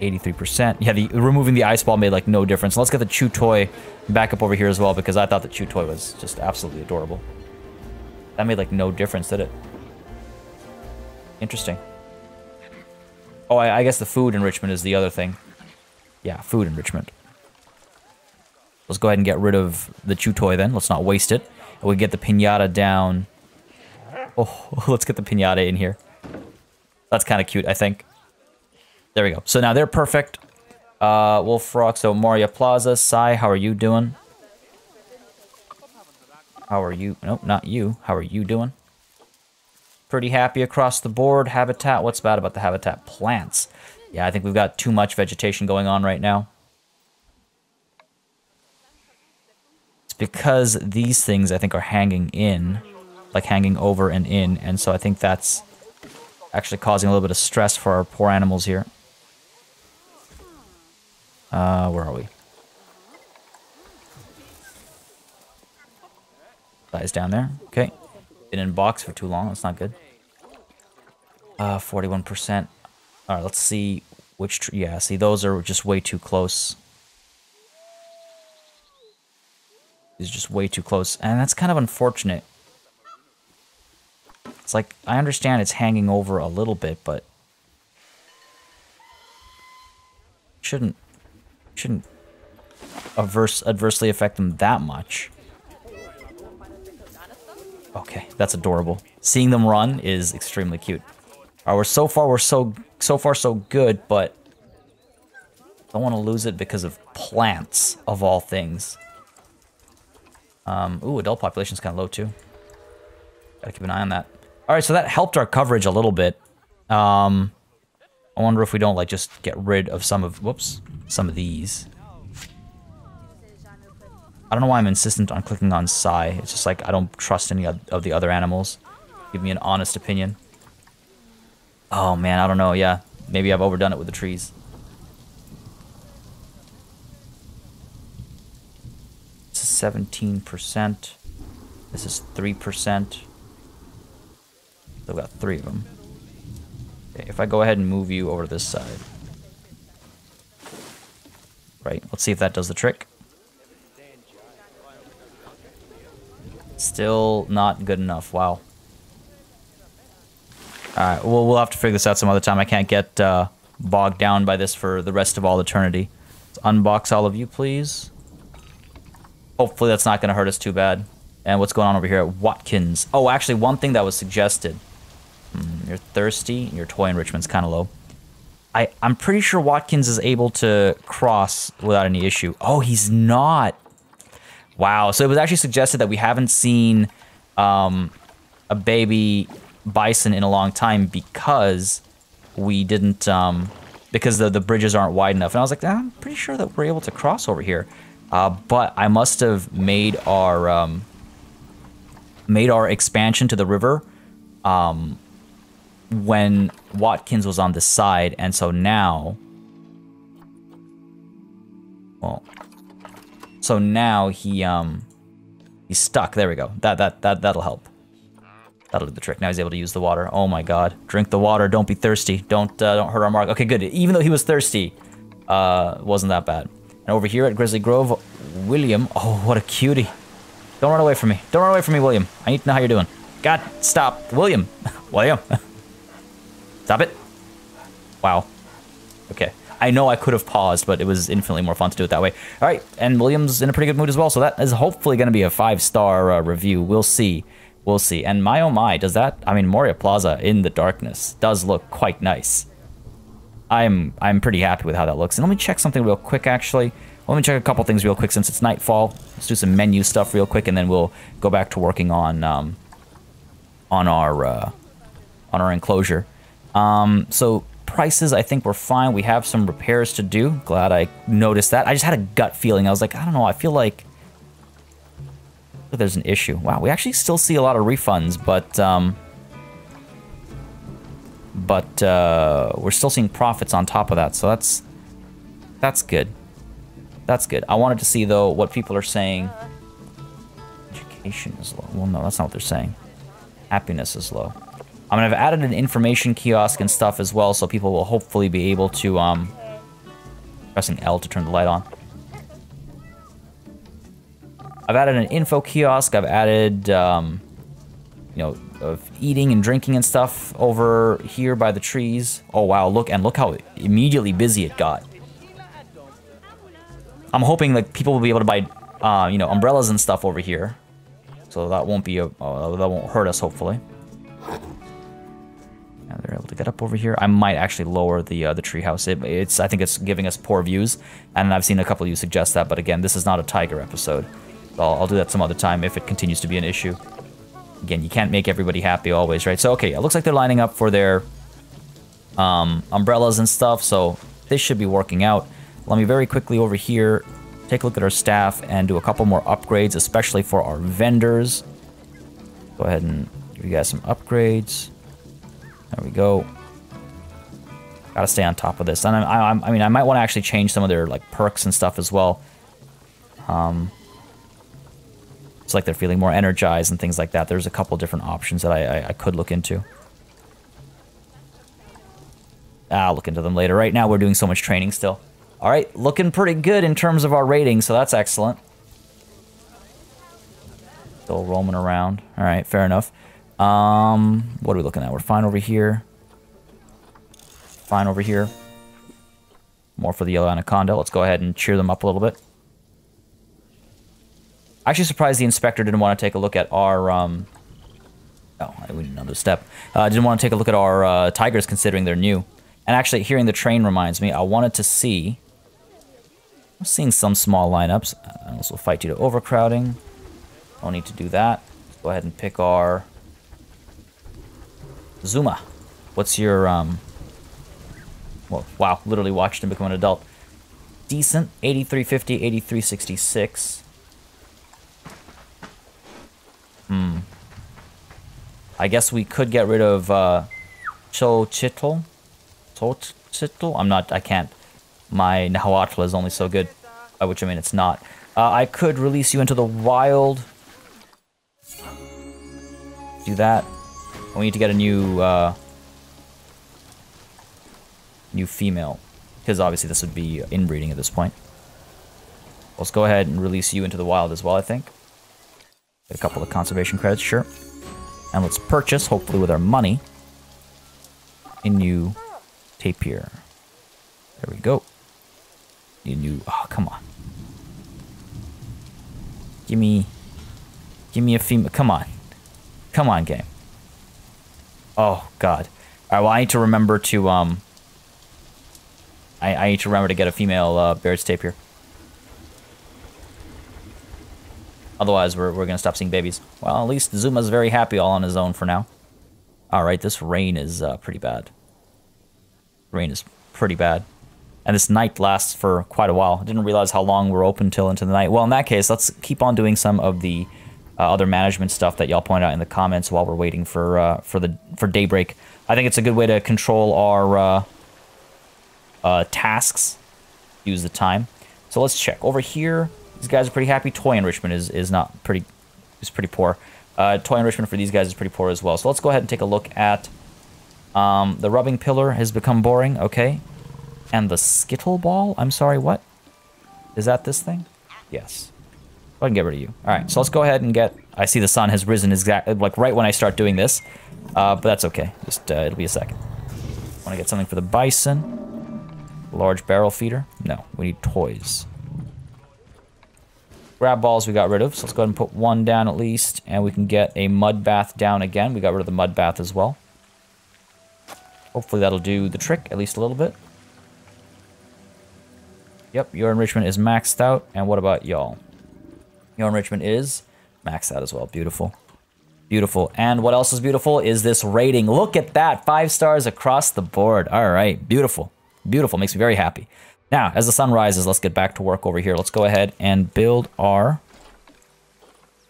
eighty-three percent. Yeah, the removing the ice ball made like no difference. Let's get the chew toy back up over here as well, because I thought the chew toy was just absolutely adorable. That made like no difference, did it? Interesting. Oh, I, I guess the food enrichment is the other thing. Yeah, food enrichment. Let's go ahead and get rid of the chew toy then. Let's not waste it. And we get the piñata down. Oh, let's get the piñata in here. That's kind of cute, I think. There we go. So now they're perfect. Uh, Wolfrock, so Moria Plaza. Sai, how are you doing? How are you? Nope, not you. How are you doing? Pretty happy across the board. Habitat, what's bad about the habitat? Plants. Yeah, I think we've got too much vegetation going on right now. It's because these things, I think, are hanging in. Like, hanging over and in. And so I think that's actually causing a little bit of stress for our poor animals here. Uh, where are we? Size down there. Okay. Been in box for too long. That's not good. Uh, forty-one percent. All right, let's see which tree. Yeah, see, those are just way too close. These are just way too close. And that's kind of unfortunate. It's like, I understand it's hanging over a little bit, but shouldn't shouldn't adverse, adversely affect them that much. Okay, that's adorable. Seeing them run is extremely cute. All right, we're so far we're so so far so good, but don't want to lose it because of plants of all things. Um, ooh, adult population's kind of low too. Gotta keep an eye on that. All right, so that helped our coverage a little bit. Um, I wonder if we don't like just get rid of some of whoops some of these. I don't know why I'm insistent on clicking on Psy. It's just like I don't trust any of the other animals. Give me an honest opinion. Oh man, I don't know. Yeah, maybe I've overdone it with the trees. This is seventeen percent. This is three percent. I've got three of them. Okay, if I go ahead and move you over to this side. Right, let's see if that does the trick. Still not good enough, wow. Alright, well, we'll have to figure this out some other time. I can't get uh, bogged down by this for the rest of all eternity. Let's unbox all of you, please. Hopefully that's not going to hurt us too bad. And what's going on over here at Watkins? Oh, actually, one thing that was suggested. Mm, you're thirsty, and your toy enrichment's kind of low. I, I'm pretty sure Watkins is able to cross without any issue. Oh, he's not. Wow, so it was actually suggested that we haven't seen um, a baby bison in a long time because we didn't, um, because the, the bridges aren't wide enough. And I was like, ah, I'm pretty sure that we're able to cross over here. Uh, but I must have made our, um, made our expansion to the river um, when Watkins was on this side. And so now, well... So now he um he's stuck. There we go. That that that that'll help. That'll do the trick. Now he's able to use the water. Oh my God! Drink the water. Don't be thirsty. Don't uh, don't hurt our Marco. Okay, good. Even though he was thirsty, uh, wasn't that bad. And over here at Grizzly Grove, William. Oh, what a cutie! Don't run away from me. Don't run away from me, William. I need to know how you're doing. God, stop, William. William, stop it. Wow. Okay. I know I could have paused, but it was infinitely more fun to do it that way. All right, and William's in a pretty good mood as well, so that is hopefully going to be a five-star uh, review. We'll see. We'll see. And my oh my, does that... I mean, Moria Plaza in the darkness does look quite nice. I'm I'm pretty happy with how that looks. And let me check something real quick, actually. Let me check a couple things real quick since it's nightfall. Let's do some menu stuff real quick, and then we'll go back to working on um, on our uh, on our enclosure. Um, so... Prices, I think we're fine. We have some repairs to do. Glad I noticed that. I just had a gut feeling. I was like, I don't know. I feel like there's an issue. Wow, we actually still see a lot of refunds, but um, but uh, we're still seeing profits on top of that. So that's that's good. That's good. I wanted to see though what people are saying. Education is low. Well, no, that's not what they're saying. Happiness is low. I mean, I've added an information kiosk and stuff as well, so people will hopefully be able to, um... pressing L to turn the light on. I've added an info kiosk, I've added, um... you know, of eating and drinking and stuff over here by the trees. Oh, wow, look, and look how immediately busy it got. I'm hoping, like, people will be able to buy, uh, you know, umbrellas and stuff over here. So that won't be a... Uh, that won't hurt us, hopefully. They're able to get up over here. I might actually lower the uh, the treehouse. It, it's I think it's giving us poor views, and I've seen a couple of you suggest that. But again, this is not a tiger episode. I'll, I'll do that some other time if it continues to be an issue. Again, you can't make everybody happy always, right? So okay, it looks like they're lining up for their um, umbrellas and stuff. So this should be working out. Let me very quickly over here take a look at our staff and do a couple more upgrades, especially for our vendors. Go ahead and give you guys some upgrades. There we go. Gotta stay on top of this, and I, I, I mean, I might want to actually change some of their like perks and stuff as well. Um, it's like they're feeling more energized and things like that. There's a couple different options that I, I, I could look into. I'll look into them later. Right now, we're doing so much training still. All right, looking pretty good in terms of our rating, so that's excellent. Still roaming around. All right, fair enough. Um, what are we looking at? We're fine over here. Fine over here. More for the yellow anaconda. Let's go ahead and cheer them up a little bit. Actually, surprised the inspector didn't want to take a look at our um, uh, Oh, we need another step. I uh, didn't want to take a look at our uh, tigers considering they're new. And actually, hearing the train reminds me, I wanted to see... I'm seeing some small lineups. I also fight due to overcrowding. Don't need to do that. Let's go ahead and pick our... Zuma. What's your... um? Well, wow, literally watched him become an adult. Decent. eighty-three fifty, eighty-three sixty-six. Hmm. I guess we could get rid of uh, Chochitl. Chochitl? I'm not, I can't. My Nahuatl is only so good, by which I mean it's not. Uh, I could release you into the wild. Do that. And we need to get a new, uh, new female. Because obviously this would be inbreeding at this point. Let's go ahead and release you into the wild as well, I think. Get a couple of conservation credits, sure. And let's purchase, hopefully with our money, a new tapir. There we go. Need a new... Oh, come on. Give me... Give me a female... Come on. Come on, game. Oh, God. All right, well, I need to remember to, um... I, I need to remember to get a female uh, Baird's tapir. Otherwise, we're, we're going to stop seeing babies. Well, at least Zuma's very happy all on his own for now. All right, this rain is uh, pretty bad. Rain is pretty bad. And this night lasts for quite a while. I didn't realize how long we're open till into the night. Well, in that case, let's keep on doing some of the uh, other management stuff that y'all point out in the comments while we're waiting for uh, for the for daybreak. I think it's a good way to control our uh, uh, tasks. Use the time. So let's check. Over here... These guys are pretty happy. Toy enrichment is, is not pretty is pretty poor. Uh, toy enrichment for these guys is pretty poor as well. So let's go ahead and take a look at um, the rubbing pillar has become boring. Okay, and the skittle ball. I'm sorry, what is that? This thing? Yes. I can get rid of you. All right. So let's go ahead and get. I see the sun has risen exactly like right when I start doing this, uh, but that's okay. Just uh, it'll be a second. Want to get something for the bison? Large barrel feeder? No, we need toys. Grab balls we got rid of, so let's go ahead and put one down at least, and we can get a mud bath down again. We got rid of the mud bath as well. Hopefully that'll do the trick, at least a little bit. Yep, your enrichment is maxed out, and what about y'all? Your enrichment is maxed out as well. Beautiful. Beautiful. And what else is beautiful is this rating. Look at that! Five stars across the board. Alright, beautiful. Beautiful. Makes me very happy. Now, as the sun rises, let's get back to work over here. Let's go ahead and build our...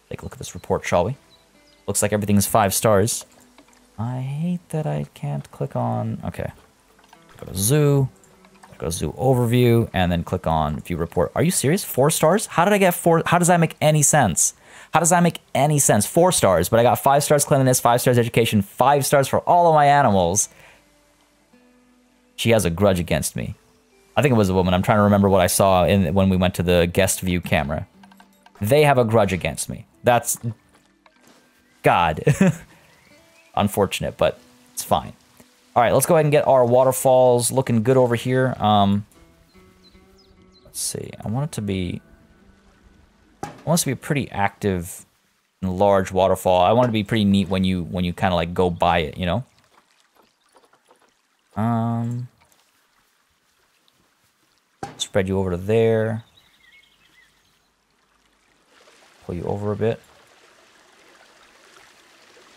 Take a look at this report, shall we? Looks like everything is five stars. I hate that I can't click on... Okay. Go to Zoo. Go to Zoo Overview, and then click on View Report. Are you serious? Four stars? How did I get four... How does that make any sense? How does that make any sense? Four stars, but I got five stars cleanliness, five stars education, five stars for all of my animals. She has a grudge against me. I think it was a woman. I'm trying to remember what I saw in when we went to the guest view camera. They have a grudge against me. That's... God. Unfortunate, but it's fine. All right, let's go ahead and get our waterfalls looking good over here. Um, let's see. I want it to be... I want it to be a pretty active and large waterfall. I want it to be pretty neat when you, when you kind of like go by it, you know? Um... Spread you over to there. Pull you over a bit.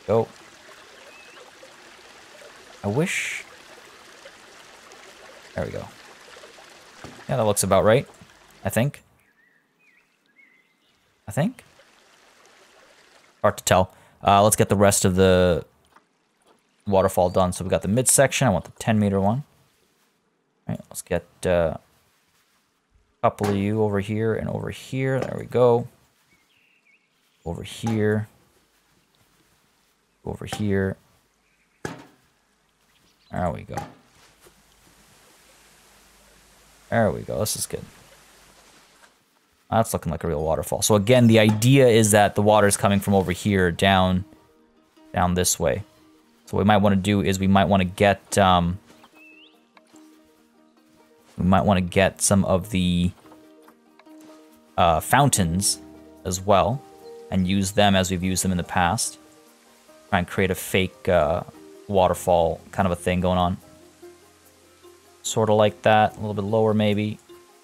Go. I wish... There we go. Yeah, that looks about right. I think. I think? Hard to tell. Uh, let's get the rest of the waterfall done. So we got the midsection. I want the ten meter one. All right, let's get... Uh, couple of you over here and over here. There we go. Over here. Over here. There we go. There we go. This is good. That's looking like a real waterfall. So again, the idea is that the water is coming from over here down, down this way. So what we might want to do is we might want to get... Um, We might want to get some of the uh, fountains as well and use them as we've used them in the past. try and create a fake uh, waterfall kind of a thing going on. Sort of like that, a little bit lower maybe.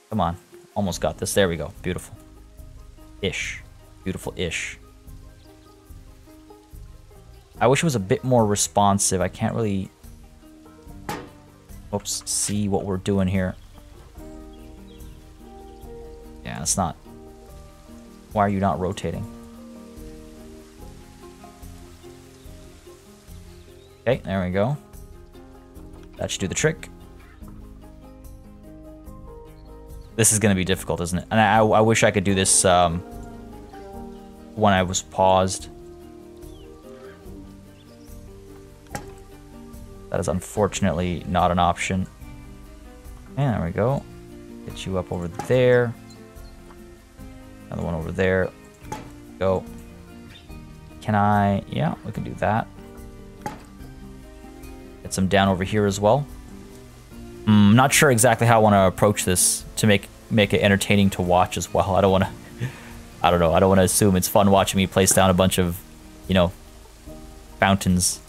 Come on, almost got this. There we go, beautiful. Ish, beautiful ish. I wish it was a bit more responsive. I can't really, oops, see what we're doing here. Yeah, it's not. Why are you not rotating? Okay, there we go. That should do the trick. This is going to be difficult, isn't it? And I, I wish I could do this um, when I was paused. That is unfortunately not an option. And there we go. Get you up over there. Another one over there. Go. Can I? Yeah, we can do that. Get some down over here as well. I'm not sure exactly how I want to approach this to make make it entertaining to watch as well. I don't want to. I don't know. I don't want to assume it's fun watching me place down a bunch of, you know, fountains.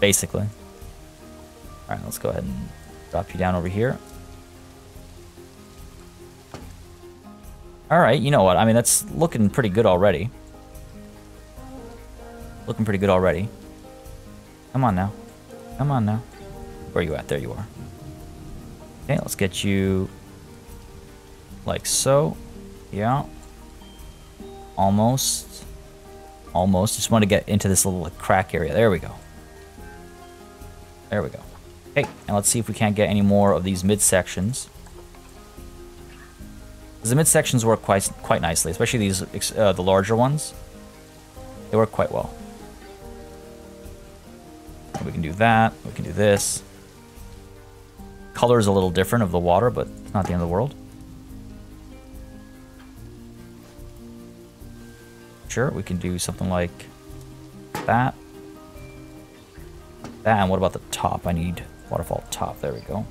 Basically. All right, let's go ahead and drop you down over here. All right, you know what? I mean, that's looking pretty good already. Looking pretty good already. Come on now. Come on now. Where are you at? There you are. Okay, let's get you like so. Yeah. Almost. Almost. Just want to get into this little like, crack area. There we go. There we go. Okay, and let's see if we can't get any more of these midsections. The midsections work quite quite nicely, especially these uh, the larger ones. They work quite well. We can do that. We can do this. Color is a little different of the water, but it's not the end of the world. Sure, we can do something like that. That, and what about the top? I need waterfall top. There we go.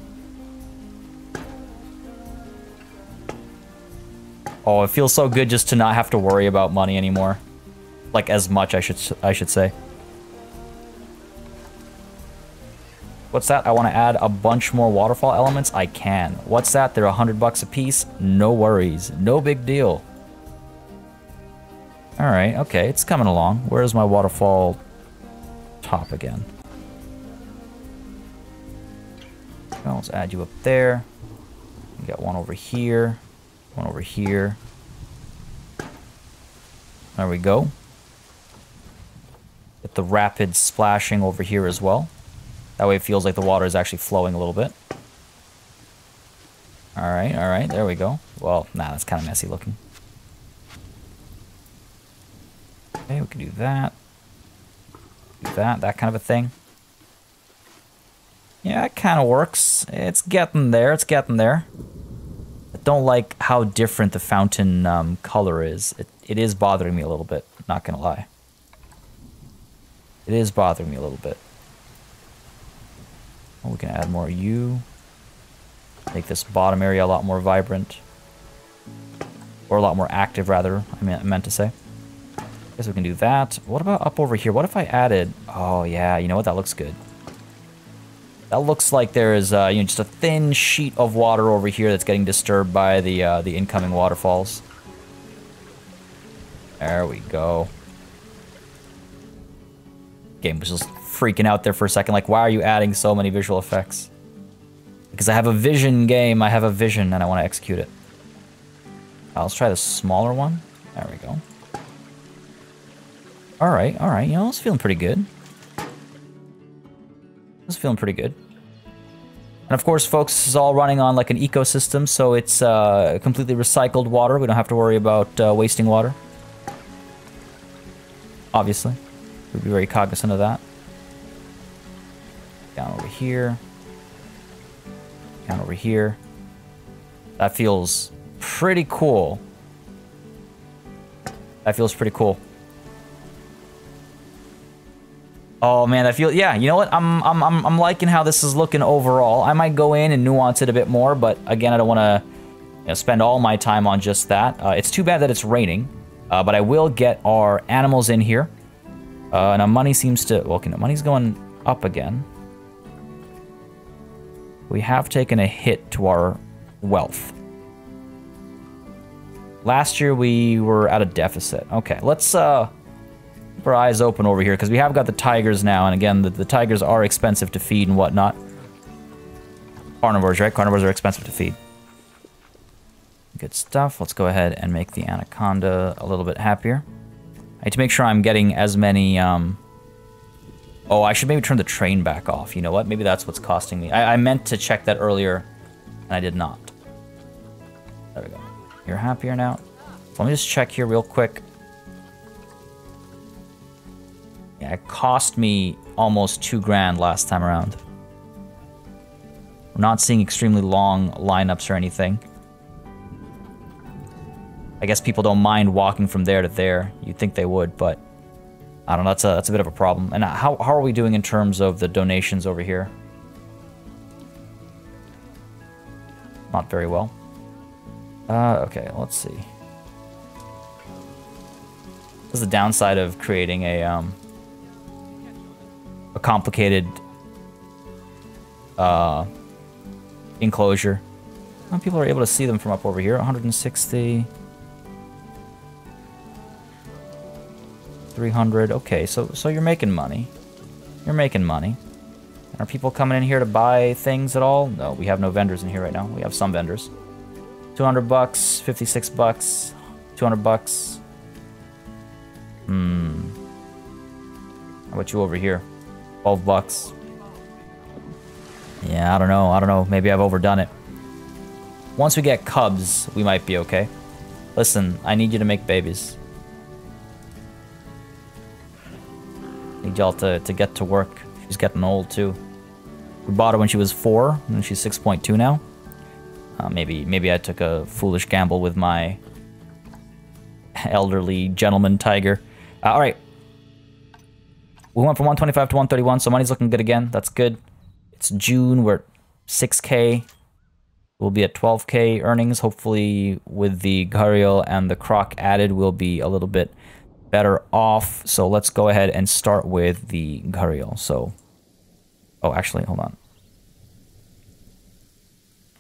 Oh, it feels so good just to not have to worry about money anymore. Like, as much, I should I should say. What's that? I want to add a bunch more waterfall elements. I can. What's that? They're a hundred bucks a piece. No worries. No big deal. All right. Okay. It's coming along. Where's my waterfall top again? Well, let's add you up there. We got one over here. One over here. There we go. Get the rapid splashing over here as well. That way it feels like the water is actually flowing a little bit. Alright, alright, there we go. Well, nah, that's kind of messy looking. Okay, we can do that. Do that, that kind of a thing. Yeah, it kind of works. It's getting there, it's getting there. I don't like how different the fountain um, color is. It, it is bothering me a little bit, not gonna lie. It is bothering me a little bit. Well, we can add more U. Make this bottom area a lot more vibrant. Or a lot more active, rather, I mean, I meant to say. Guess we can do that. What about up over here? What if I added... Oh, yeah, you know what? That looks good. That looks like there is uh, you know, just a thin sheet of water over here that's getting disturbed by the, uh, the incoming waterfalls. There we go. Game was just... freaking out there for a second, like, why are you adding so many visual effects? Because I have a vision game, I have a vision, and I want to execute it. Uh, let's try the smaller one. There we go. Alright, alright, you know, it's feeling pretty good. It's feeling pretty good. And of course, folks, this is all running on, like, an ecosystem, so it's uh, completely recycled water. We don't have to worry about uh, wasting water. Obviously. We'll be very cognizant of that. Down over here. Down over here. That feels pretty cool. That feels pretty cool. Oh man, I feel yeah, you know what? I'm I'm I'm I'm liking how this is looking overall. I might go in and nuance it a bit more, but again, I don't want to you know, spend all my time on just that. Uh, it's too bad that it's raining, uh, but I will get our animals in here. Uh, now money seems to... Well, okay, no, money's going up again. We have taken a hit to our wealth. Last year we were at a deficit. Okay, let's uh, keep our eyes open over here, because we have got the tigers now, and again, the, the tigers are expensive to feed and whatnot. Carnivores, right? Carnivores are expensive to feed. Good stuff. Let's go ahead and make the anaconda a little bit happier. I need to make sure I'm getting as many... Um... Oh, I should maybe turn the train back off. You know what? Maybe that's what's costing me. I, I meant to check that earlier, and I did not. There we go. You're happier now. So let me just check here real quick. Yeah, it cost me almost two grand last time around. We're not seeing extremely long lineups or anything. I guess people don't mind walking from there to there. You'd think they would, but I don't know. That's a, that's a bit of a problem. And how, how are we doing in terms of the donations over here? Not very well. Uh, okay, let's see. This is the downside of creating a, um, a complicated uh, enclosure. Some people are able to see them from up over here. one hundred sixty... three hundred. Okay, so so you're making money. You're making money. Are people coming in here to buy things at all? No, we have no vendors in here right now. We have some vendors. two hundred bucks, fifty-six bucks, two hundred bucks. Hmm. How about you over here? twelve bucks. Yeah, I don't know. I don't know. Maybe I've overdone it. Once we get cubs, we might be okay. Listen, I need you to make babies. Need y'all to, to get to work. She's getting old, too. We bought her when she was four, and she's six point two now. Uh, maybe maybe I took a foolish gamble with my elderly gentleman tiger. Uh, all right. We went from one twenty-five to one thirty-one, so money's looking good again. That's good. It's June. We're at six K. We'll be at twelve K earnings. Hopefully, with the gharial and the croc added, we'll be a little bit... better off. So let's go ahead and start with the gharial. So, oh, actually, hold on.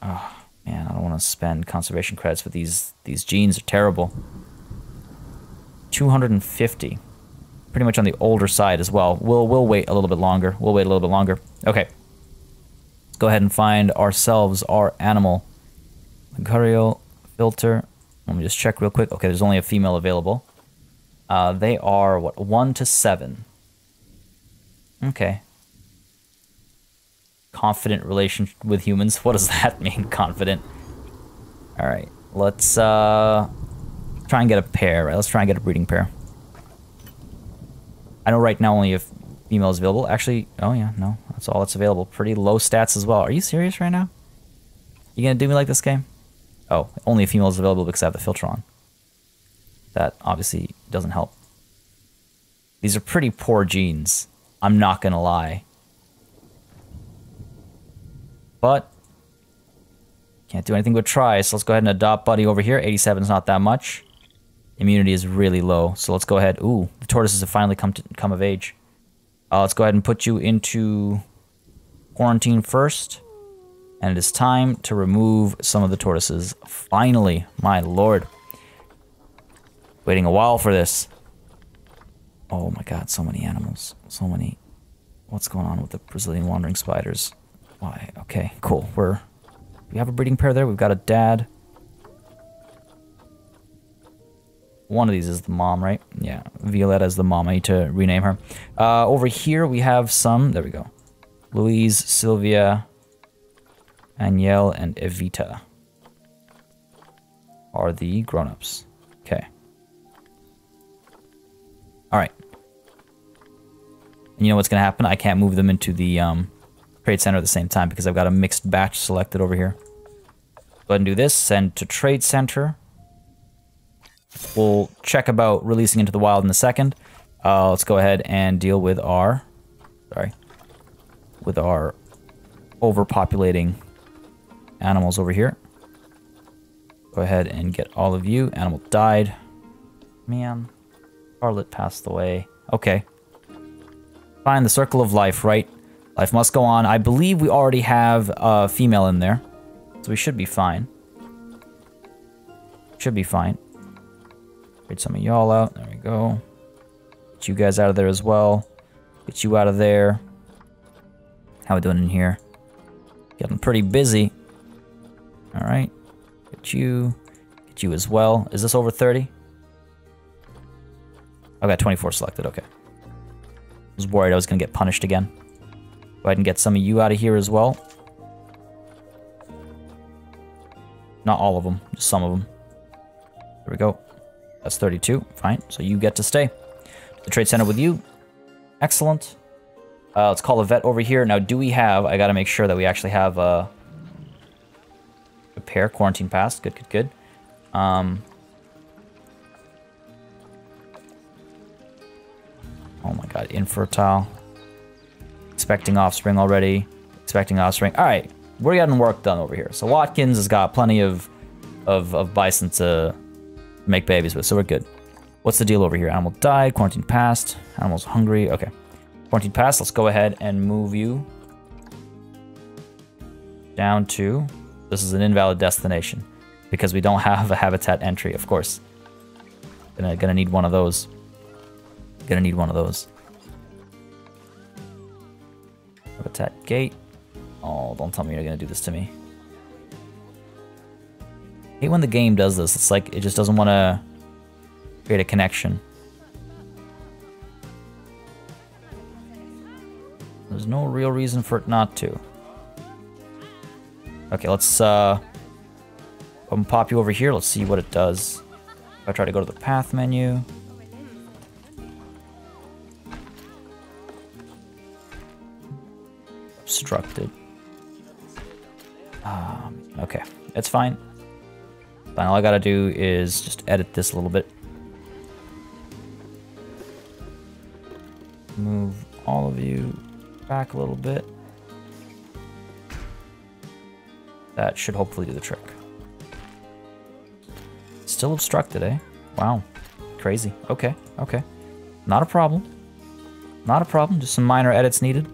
Oh, man, I don't want to spend conservation credits for these. These genes are terrible. two hundred fifty. Pretty much on the older side as well. We'll, we'll wait a little bit longer. We'll wait a little bit longer. Okay. Let's go ahead and find ourselves our animal. The gharial filter. Let me just check real quick. Okay, there's only a female available. Uh, they are, what, one to seven. Okay. Confident relation with humans. What does that mean, confident? All right, let's uh, try and get a pair, right? Let's try and get a breeding pair. I know right now only a female is available. Actually, oh yeah, no, that's all that's available. Pretty low stats as well. Are you serious right now? You gonna do me like this game? Oh, only a female is available because I have the filter on. That obviously doesn't help. These are pretty poor genes. I'm not gonna lie. But can't do anything but try. So let's go ahead and adopt Buddy over here. eighty-seven is not that much. Immunity is really low. So let's go ahead. Ooh, the tortoises have finally come to come of age. Uh, let's go ahead and put you into quarantine first. And it is time to remove some of the tortoises. Finally, my lord. Waiting a while for this. Oh my god, so many animals. So many. What's going on with the Brazilian wandering spiders? Why? Okay, cool. We're... We have a breeding pair there. We've got a dad. One of these is the mom, right? Yeah, Violetta is the mom. I need to rename her. Uh, over here we have some... There we go. Louise, Sylvia, Anya, and Evita are the grown-ups. Okay. All right. And you know what's going to happen? I can't move them into the um, trade center at the same time because I've got a mixed batch selected over here. Go ahead and do this. Send to trade center. We'll check about releasing into the wild in a second. Uh, let's go ahead and deal with our... Sorry. With our overpopulating animals over here. Go ahead and get all of you. Animal died. Man... Charlotte passed away. Okay. Fine, the circle of life, right? Life must go on. I believe we already have a female in there, so we should be fine. Should be fine. Get some of y'all out. There we go. Get you guys out of there as well. Get you out of there. How we doing in here? Getting pretty busy. All right. Get you. Get you as well. Is this over thirty? I've got twenty-four selected. Okay. I was worried I was going to get punished again. Go ahead and get some of you out of here as well. Not all of them. Just some of them. There we go. That's thirty-two. Fine. So you get to stay. The Trade Center with you. Excellent. Uh, let's call the vet over here. Now, do we have... I got to make sure that we actually have a... Repair. Quarantine pass. Good, good, good. Um... Oh my god, infertile. Expecting offspring already. Expecting offspring. Alright, we're getting work done over here. So Watkins has got plenty of, of, of bison to make babies with, so we're good. What's the deal over here? Animal died, quarantine passed, animal's hungry, okay. Quarantine passed, let's go ahead and move you down to... This is an invalid destination, because we don't have a habitat entry, of course. Gonna, gonna need one of those. Gonna need one of those. Habitat gate. Oh, don't tell me you're gonna do this to me. I hate when the game does this. It's like it just doesn't want to create a connection. There's no real reason for it not to. Okay, let's uh, pop you over here. Let's see what it does. If I try to go to the path menu. Obstructed. Um, okay, that's fine. Fine, all I gotta do is just edit this a little bit. Move all of you back a little bit. That should hopefully do the trick. Still obstructed, eh? Wow, crazy. Okay, okay. Not a problem. Not a problem, just some minor edits needed.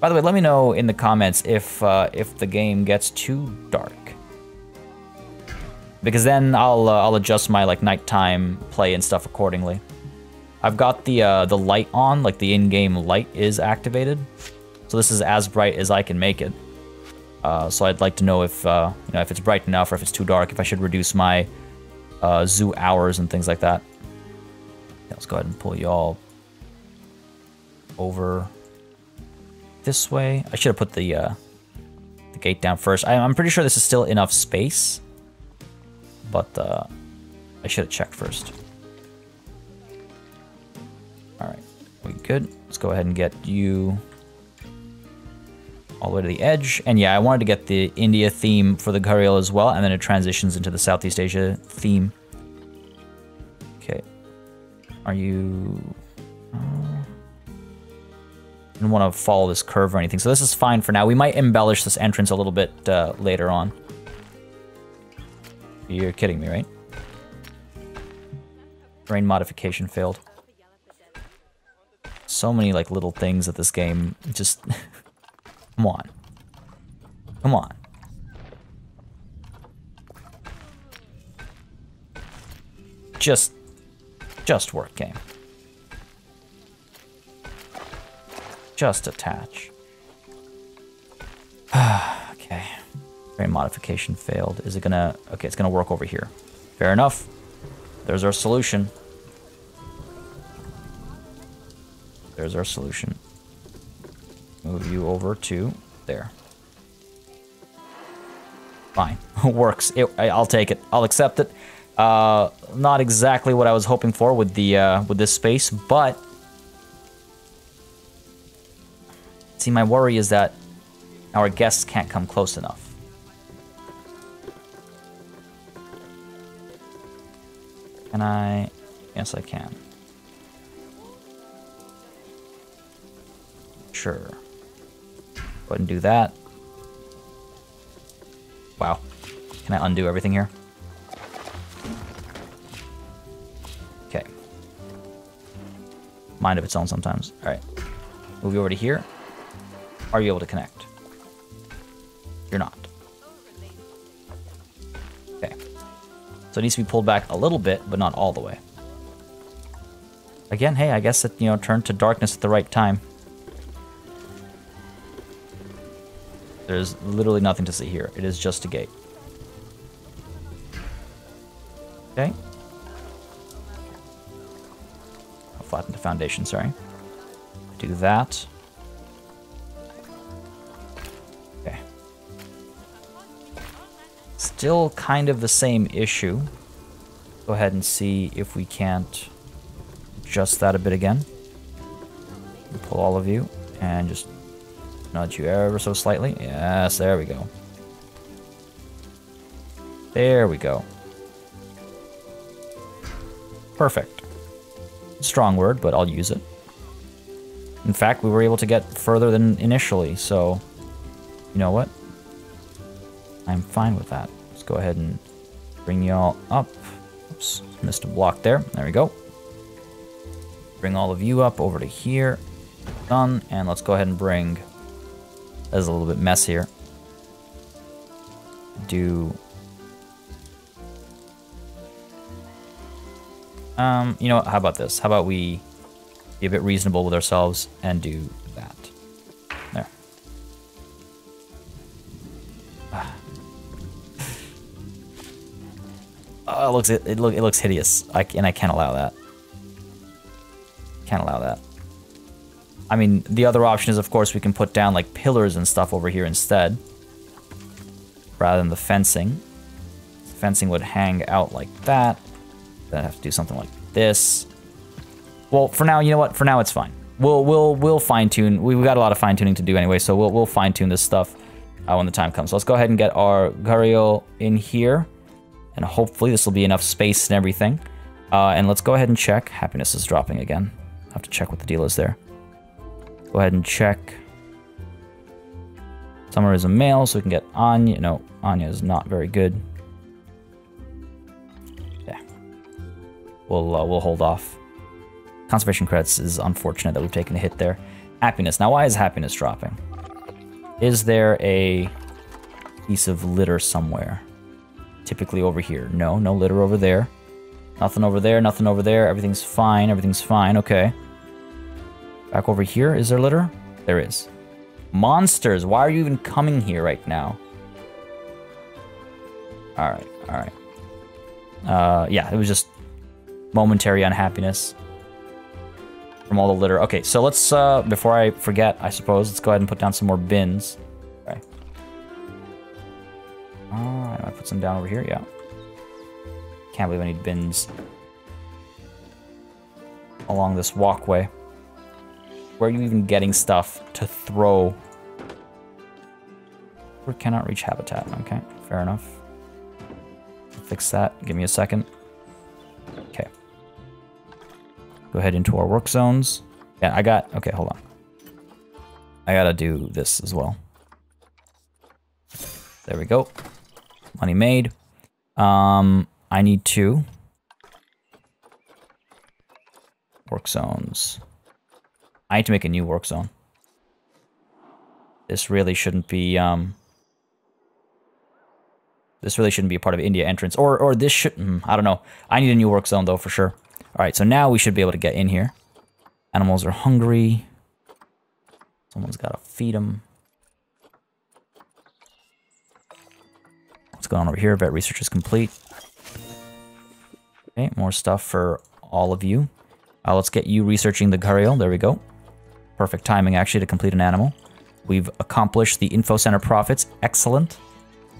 By the way, let me know in the comments if uh, if the game gets too dark, because then I'll uh, I'll adjust my like nighttime play and stuff accordingly. I've got the uh, the light on, like the in-game light is activated, so this is as bright as I can make it. Uh, so I'd like to know if uh, you know if it's bright enough or if it's too dark, if I should reduce my uh, zoo hours and things like that. Yeah, let's go ahead and pull y'all over. This way. I should have put the uh, the gate down first. I, I'm pretty sure this is still enough space, but uh, I should have checked first. All right, we good. Let's go ahead and get you all the way to the edge. And yeah, I wanted to get the India theme for the gharial as well, and then it transitions into the Southeast Asia theme. Okay, are you? Uh... Didn't want to follow this curve or anything, so this is fine for now. We might embellish this entrance a little bit uh, later on. You're kidding me, right? Terrain modification failed. So many like little things at this game. Just come on, come on. Just, just work, game. Just attach. Okay. Frame modification failed. Is it gonna... Okay, it's gonna work over here. Fair enough. There's our solution. There's our solution. Move you over to there. Fine. Works. It, I, I'll take it. I'll accept it. Uh, not exactly what I was hoping for with the uh, with this space, but... See, my worry is that our guests can't come close enough. Can I? Yes, I can. Sure. Go ahead and do that. Wow. Can I undo everything here? Okay. mind of its own sometimes. All right. Move you over to here. Are you able to connect? You're not. Okay. So it needs to be pulled back a little bit, but not all the way. Again, hey, I guess it, you know, turned to darkness at the right time. There's literally nothing to see here. It is just a gate. Okay. I'll flatten the foundation, sorry. Do that. Okay. Still kind of the same issue. Go ahead and see if we can't... adjust that a bit again. Pull all of you and just nudge you ever so slightly. Yes, there we go. There we go. Perfect. Strong word, but I'll use it. In fact, we were able to get further than initially, so you know what? I'm fine with that. Let's go ahead and bring you all up. Oops, missed a block there. There we go. Bring all of you up over to here. Done. And let's go ahead and bring... that is a little bit messier. Do... Um, you know what? How about this? How about we be a bit reasonable with ourselves and do that. There. Ah. Oh, it looks, it, it, look, it looks hideous. I, and I can't allow that. Can't allow that. I mean, the other option is, of course, we can put down like pillars and stuff over here instead, rather than the fencing. The fencing would hang out like that. Then I'd have to do something like this. Well, for now, you know what? For now, it's fine. We'll we'll we'll fine tune. We've got a lot of fine tuning to do anyway, so we'll we'll fine tune this stuff uh, when the time comes. So let's go ahead and get our gharial in here, and hopefully this will be enough space and everything. Uh, and let's go ahead and check. Happiness is dropping again. Have to check what the deal is there. Go ahead and check. Summer is a male, so we can get Anya. No, Anya is not very good. Yeah, we'll uh, we'll hold off. Conservation credits is unfortunate that we've taken a hit there. Happiness. Now, why is happiness dropping? Is there a piece of litter somewhere? Typically over here. No, no litter over there. Nothing over there, nothing over there. Everything's fine, everything's fine. Okay. Back over here, is there litter? There is. Monsters, why are you even coming here right now? Alright, alright. Uh, yeah, it was just momentary unhappiness from all the litter. Okay, so let's, uh, before I forget, I suppose, let's go ahead and put down some more bins. Okay. Alright, I put some down over here, yeah. Can't believe I need bins along this walkway. Where are you even getting stuff to throw? We cannot reach habitat. Okay, fair enough. Fix that. Give me a second. Okay. Go ahead into our work zones. Yeah, I got... okay, hold on. I gotta do this as well. There we go. Money made. Um... I need to work zones. I need to make a new work zone. This really shouldn't be. Um, this really shouldn't be a part of India entrance, or or this should. Mm, I don't know. I need a new work zone though for sure. All right, so now we should be able to get in here. Animals are hungry. Someone's gotta feed them. What's going on over here? Vet research is complete. Okay, more stuff for all of you. Uh, let's get you researching the gharial. There we go. Perfect timing, actually, to complete an animal. We've accomplished the info center profits. Excellent.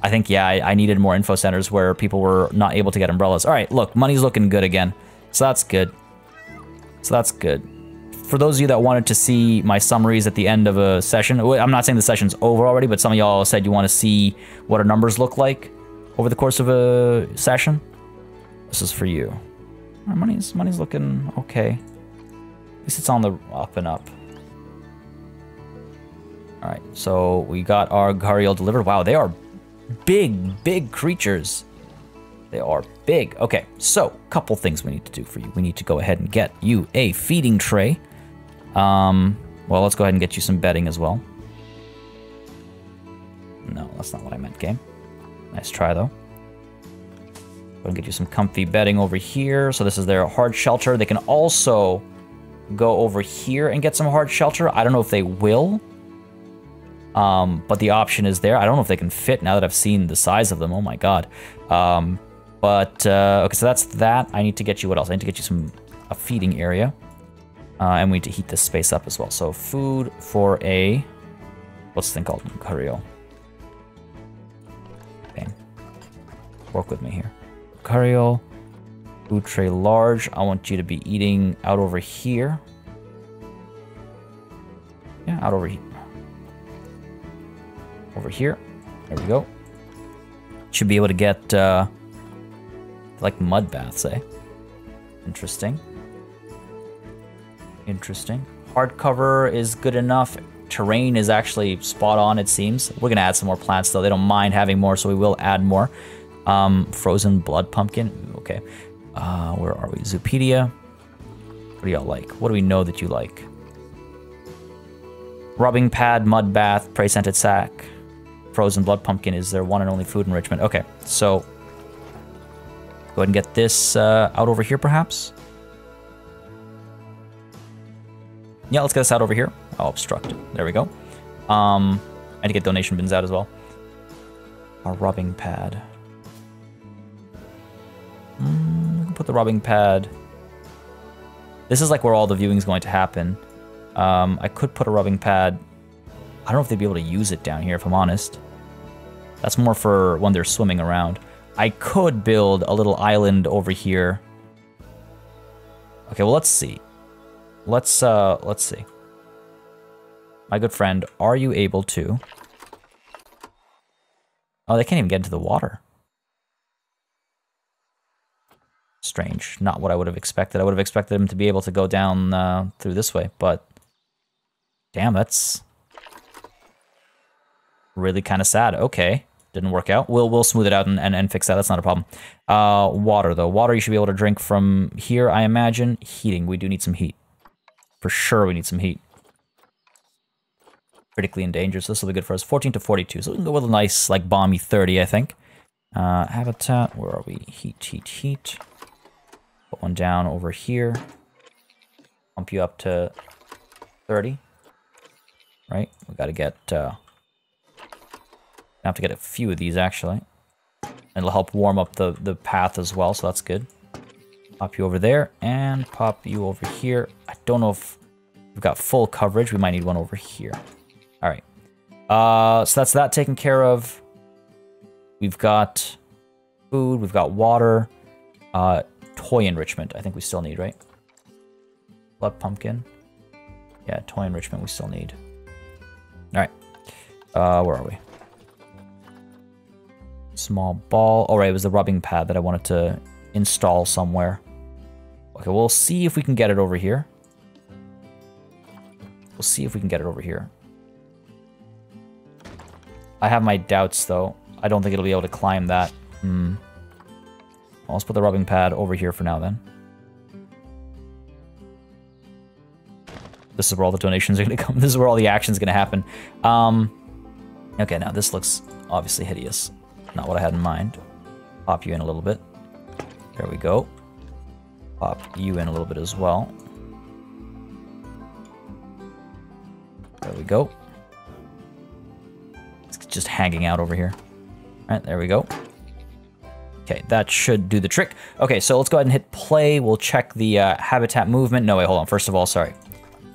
I think, yeah, I, I needed more info centers where people were not able to get umbrellas. All right, look, money's looking good again. So that's good. So that's good. For those of you that wanted to see my summaries at the end of a session, I'm not saying the session's over already, but some of y'all said you want to see what our numbers look like over the course of a session. This is for you. Our money's money's looking okay. At least it's on the up and up. All right, so we got our gharial delivered. Wow, they are big, big creatures. They are big. Okay, so a couple things we need to do for you. We need to go ahead and get you a feeding tray. Um, well, let's go ahead and get you some bedding as well. No, that's not what I meant, game. Nice try, though. We'll get you some comfy bedding over here. So this is their hard shelter. They can also go over here and get some hard shelter. I don't know if they will, um, but the option is there. I don't know if they can fit now that I've seen the size of them. Oh my god. Um, but, uh, okay, so that's that. I need to get you, what else? I need to get you some, a feeding area. Uh, and we need to heat this space up as well. So food for a, what's this thing called? Gharial. Bang. Work with me here. Gharial, food tray large. I want you to be eating out over here. Yeah, out over here. Over here. There we go. Should be able to get, uh, like mud baths, eh? Interesting. Interesting. Hardcover is good enough. Terrain is actually spot on, it seems. We're going to add some more plants, though. They don't mind having more, so we will add more. Um, frozen blood pumpkin. Okay. Uh, where are we? Zoopedia. What do y'all like? What do we know that you like? Rubbing pad, mud bath, prey scented sack. Frozen blood pumpkin is their one and only food enrichment. Okay, so go ahead and get this uh, out over here, perhaps. Yeah, let's get this out over here. I'll obstruct it. There we go. Um, I need to get donation bins out as well. A rubbing pad. Mm, put the rubbing pad. This is like where all the viewing's going to happen. Um, I could put a rubbing pad. I don't know if they'd be able to use it down here, if I'm honest. That's more for when they're swimming around. I could build a little island over here. Okay, well, let's see. Let's, uh, let's see. My good friend, are you able to... Oh, they can't even get into the water. Strange. Not what I would have expected. I would have expected them to be able to go down uh, through this way, but... Damn, that's... really kind of sad. Okay. Didn't work out. We'll we'll smooth it out and, and, and fix that. That's not a problem. Uh, water, though. Water you should be able to drink from here, I imagine. Heating. We do need some heat. For sure we need some heat. Critically endangered, so this will be good for us. fourteen to forty-two, so we can go with a nice, like, balmy thirty, I think. Uh, habitat. Where are we? Heat, heat, heat. Put one down over here. Pump you up to thirty. Right? We gotta get... Uh, I have to get a few of these, actually. It'll help warm up the, the path as well, so that's good. Pop you over there, and pop you over here. I don't know if we've got full coverage. We might need one over here. All right. Uh, so that's that taken care of. We've got food. We've got water. Uh, toy enrichment, I think we still need, right? Blood pumpkin. Yeah, toy enrichment we still need. All right. Uh, where are we? Small ball. All right, it was the rubbing pad that I wanted to install somewhere. Okay, we'll see if we can get it over here. We'll see if we can get it over here. I have my doubts, though. I don't think it'll be able to climb that. Hmm. Well, let's put the rubbing pad over here for now, then. This is where all the donations are going to come. This is where all the action's going to happen. Um, okay, now this looks obviously hideous. Not what I had in mind. Pop you in a little bit. There we go. Pop you in a little bit as well. There we go. It's just hanging out over here. All right, there we go. Okay, that should do the trick. Okay, so let's go ahead and hit play. We'll check the uh, habitat movement. No, wait, hold on. First of all, sorry.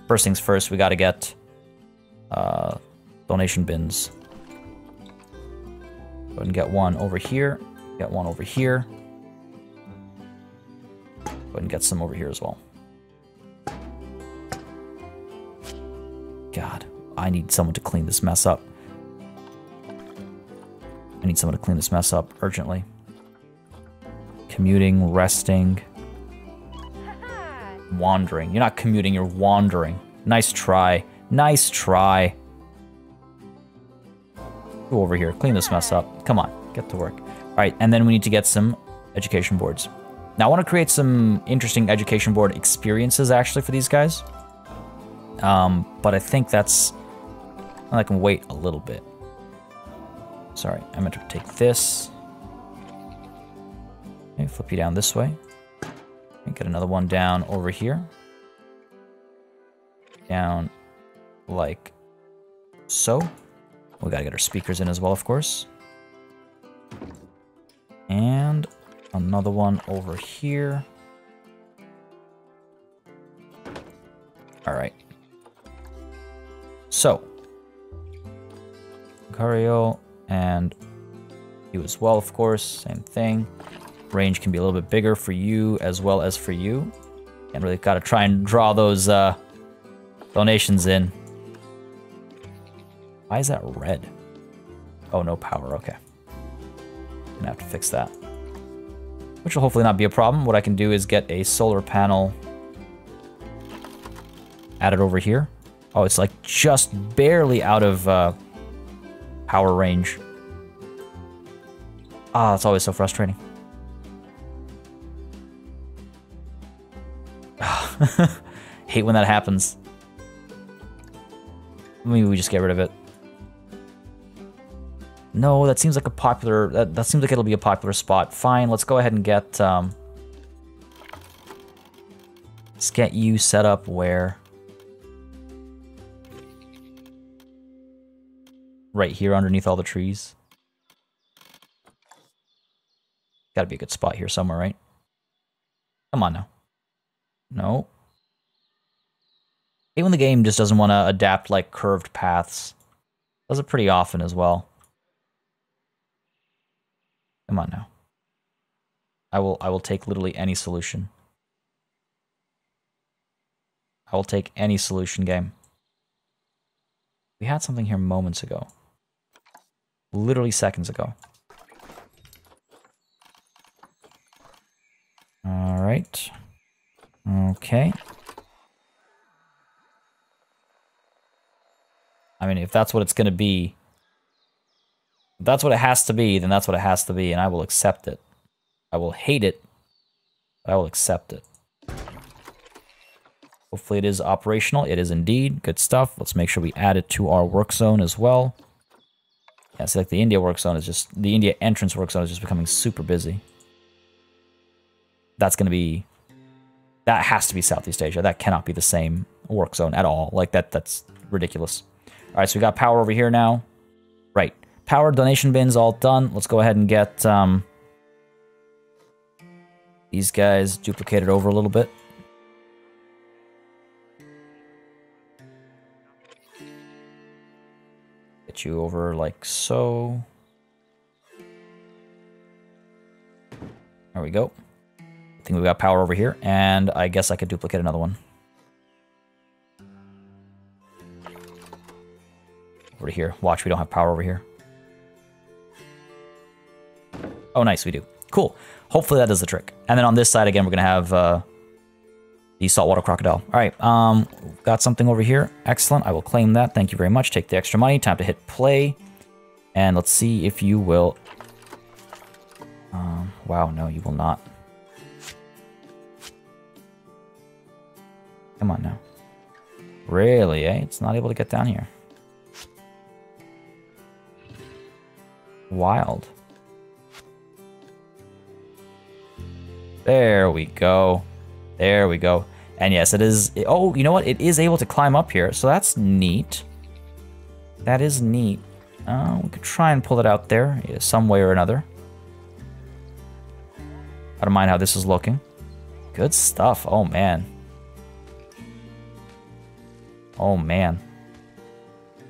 First things first, we gotta get uh, donation bins. Go ahead and get one over here, get one over here. Go ahead and get some over here as well. God, I need someone to clean this mess up. I need someone to clean this mess up urgently. Commuting, resting, wandering. You're not commuting, you're wandering. Nice try, nice try. Go over here, clean this mess up. Come on, get to work. All right, and then we need to get some education boards. Now, I want to create some interesting education board experiences, actually, for these guys. Um, but I think that's... I can wait a little bit. Sorry, I'm going to take this. Okay, flip you down this way. And get another one down over here. Down like so. We gotta get our speakers in as well, of course. And another one over here. All right. So, gharial and you as well, of course, same thing. Range can be a little bit bigger for you as well as for you. And really gotta try and draw those uh, donations in. Why is that red? Oh, no power, okay. Gonna have to fix that. Which will hopefully not be a problem. What I can do is get a solar panel added over here. Oh, it's like just barely out of uh, power range. Ah, it's always so frustrating. Hate when that happens. Maybe we just get rid of it. No, that seems like a popular... That, that seems like it'll be a popular spot. Fine, let's go ahead and get... Um, let's get you set up where... Right here underneath all the trees. Gotta be a good spot here somewhere, right? Come on now. No. Even the game just doesn't want to adapt, like, curved paths. Does it pretty often as well. Come on now. I will I will take literally any solution. I will take any solution, game. We had something here moments ago. Literally seconds ago. All right. Okay. I mean, if that's what it's going to be, if that's what it has to be, then that's what it has to be, and I will accept it. I will hate it, but I will accept it. Hopefully it is operational. It is indeed. Good stuff. Let's make sure we add it to our work zone as well. Yeah, see, like the India work zone is just, the India entrance work zone is just becoming super busy. That's going to be, that has to be Southeast Asia. That cannot be the same work zone at all. Like, that, that's ridiculous. All right, so we got power over here now. Right. Power donation bins all done. Let's go ahead and get um, these guys duplicated over a little bit. Get you over like so. There we go. I think we got power over here, and I guess I could duplicate another one. Over here. Watch, we don't have power over here. Oh, nice, we do. Cool. Hopefully that does the trick. And then on this side, again, we're going to have uh, the saltwater crocodile. All right, um, got something over here. Excellent. I will claim that. Thank you very much. Take the extra money. Time to hit play. And let's see if you will... Um, wow, no, you will not. Come on now. Really, eh? It's not able to get down here. Wild. There we go. There we go. And yes, it is... It, oh, you know what? It is able to climb up here, so that's neat. That is neat. Uh, we could try and pull it out there some way or another. I don't mind how this is looking. Good stuff. Oh, man. Oh, man.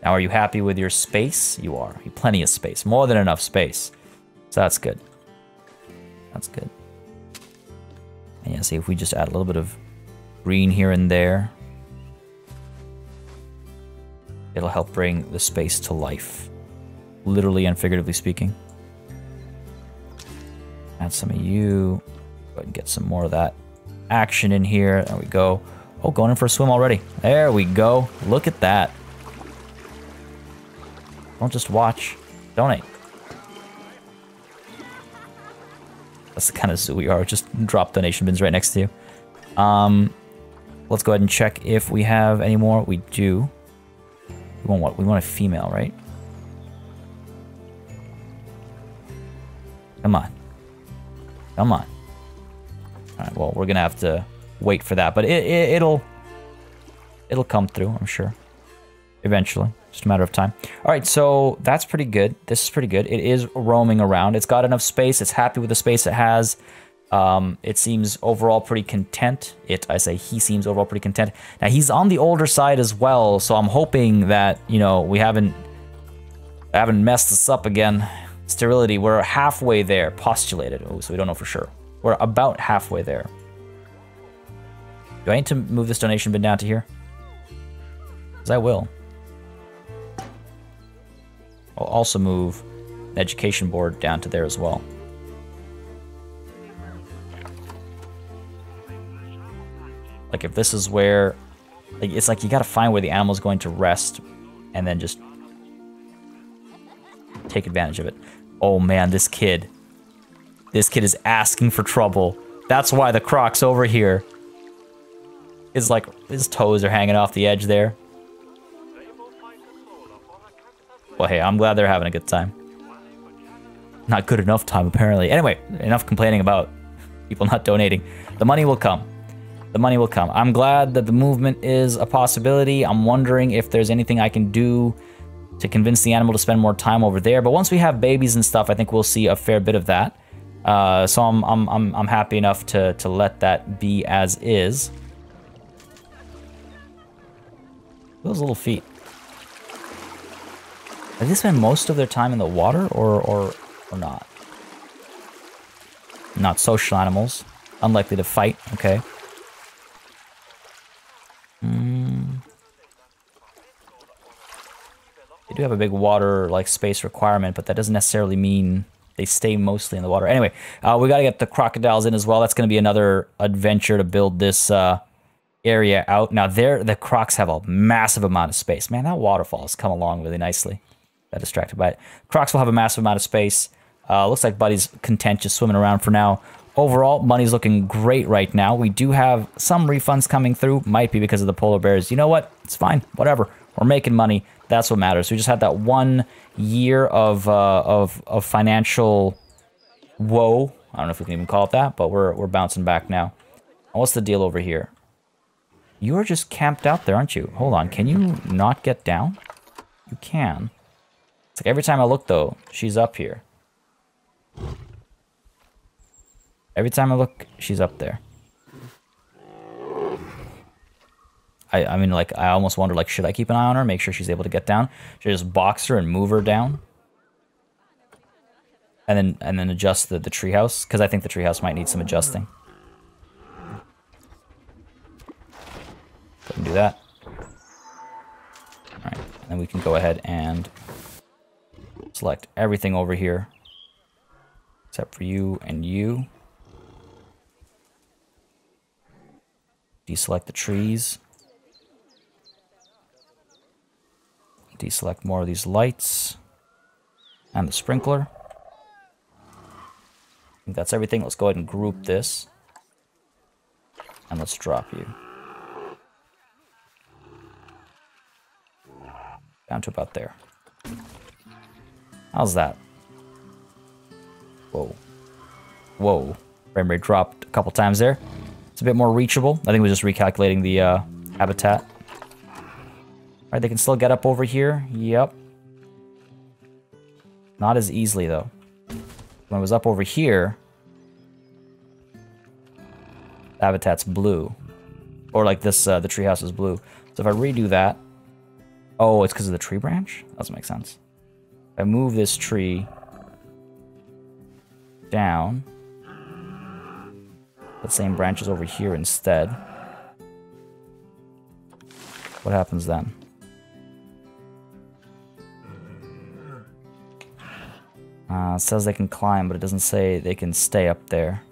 Now, are you happy with your space? You are. Plenty of space. More than enough space. So that's good. That's good. And yeah, see if we just add a little bit of green here and there. It'll help bring the space to life. Literally and figuratively speaking. Add some of you. Go ahead and get some more of that action in here. There we go. Oh, going in for a swim already. There we go. Look at that. Don't just watch. Donate. That's the kind of zoo we are. Just drop donation bins right next to you. Um, Let's go ahead and check if we have any more. We do. We want what? We want a female, right? Come on. Come on. All right, well, we're going to have to wait for that. But it, it, it'll it'll come through, I'm sure. Eventually. Just a matter of time. All right, so that's pretty good. This is pretty good. It is roaming around. It's got enough space. It's happy with the space it has. Um, it seems overall pretty content. It, I say he seems overall pretty content. Now, he's on the older side as well, so I'm hoping that, you know, we haven't, haven't messed this up again. Sterility, we're halfway there, postulated. Oh, so we don't know for sure. We're about halfway there. Do I need to move this donation bin down to here? Because I will. I'll also move an education board down to there as well. Like, if this is where... Like, it's like you gotta find where the animal's going to rest and then just take advantage of it. Oh, man, this kid. This kid is asking for trouble. That's why the croc's over here. It's like his toes are hanging off the edge there. Well, hey, I'm glad they're having a good time. Not good enough time, apparently. Anyway, enough complaining about people not donating. The money will come. The money will come. I'm glad that the movement is a possibility. I'm wondering if there's anything I can do to convince the animal to spend more time over there. But once we have babies and stuff, I think we'll see a fair bit of that. Uh, so I'm, I'm, I'm, I'm happy enough to, to let that be as is. Those little feet. Have they spend most of their time in the water or, or, or not? Not social animals. Unlikely to fight. Okay. Mm. They do have a big water like space requirement, but that doesn't necessarily mean they stay mostly in the water. Anyway, uh, we got to get the crocodiles in as well. That's going to be another adventure to build this uh, area out. Now, there the crocs have a massive amount of space. Man, that waterfall has come along really nicely. Got distracted by it. Crocs will have a massive amount of space. Uh, looks like Buddy's content just swimming around for now. Overall, money's looking great right now. We do have some refunds coming through. Might be because of the polar bears. You know what? It's fine. Whatever. We're making money. That's what matters. We just had that one year of uh, of, of financial woe. I don't know if we can even call it that, but we're, we're bouncing back now. What's the deal over here? You're just camped out there, aren't you? Hold on. Can you not get down? You can. It's like every time I look, though, she's up here. Every time I look, she's up there. I, I mean, like, I almost wonder, like, should I keep an eye on her? Make sure she's able to get down? Should I just box her and move her down? And then and then adjust the, the treehouse? Because I think the treehouse might need some adjusting. Go ahead and do that. All right. And then we can go ahead and select everything over here. Except for you and you. Deselect the trees. Deselect more of these lights. And the sprinkler. I think that's everything. Let's go ahead and group this. And let's drop you. Down to about there. How's that? Whoa. Whoa. Frame rate dropped a couple times there. It's a bit more reachable. I think we're just recalculating the uh, habitat. Alright, they can still get up over here. Yep. Not as easily, though. When it was up over here, the habitat's blue. Or like this, uh, the treehouse is blue. So if I redo that... Oh, it's because of the tree branch? Doesn't make sense. If I move this tree down... The same branches over here instead. What happens then? Uh, it says they can climb, but it doesn't say they can stay up there.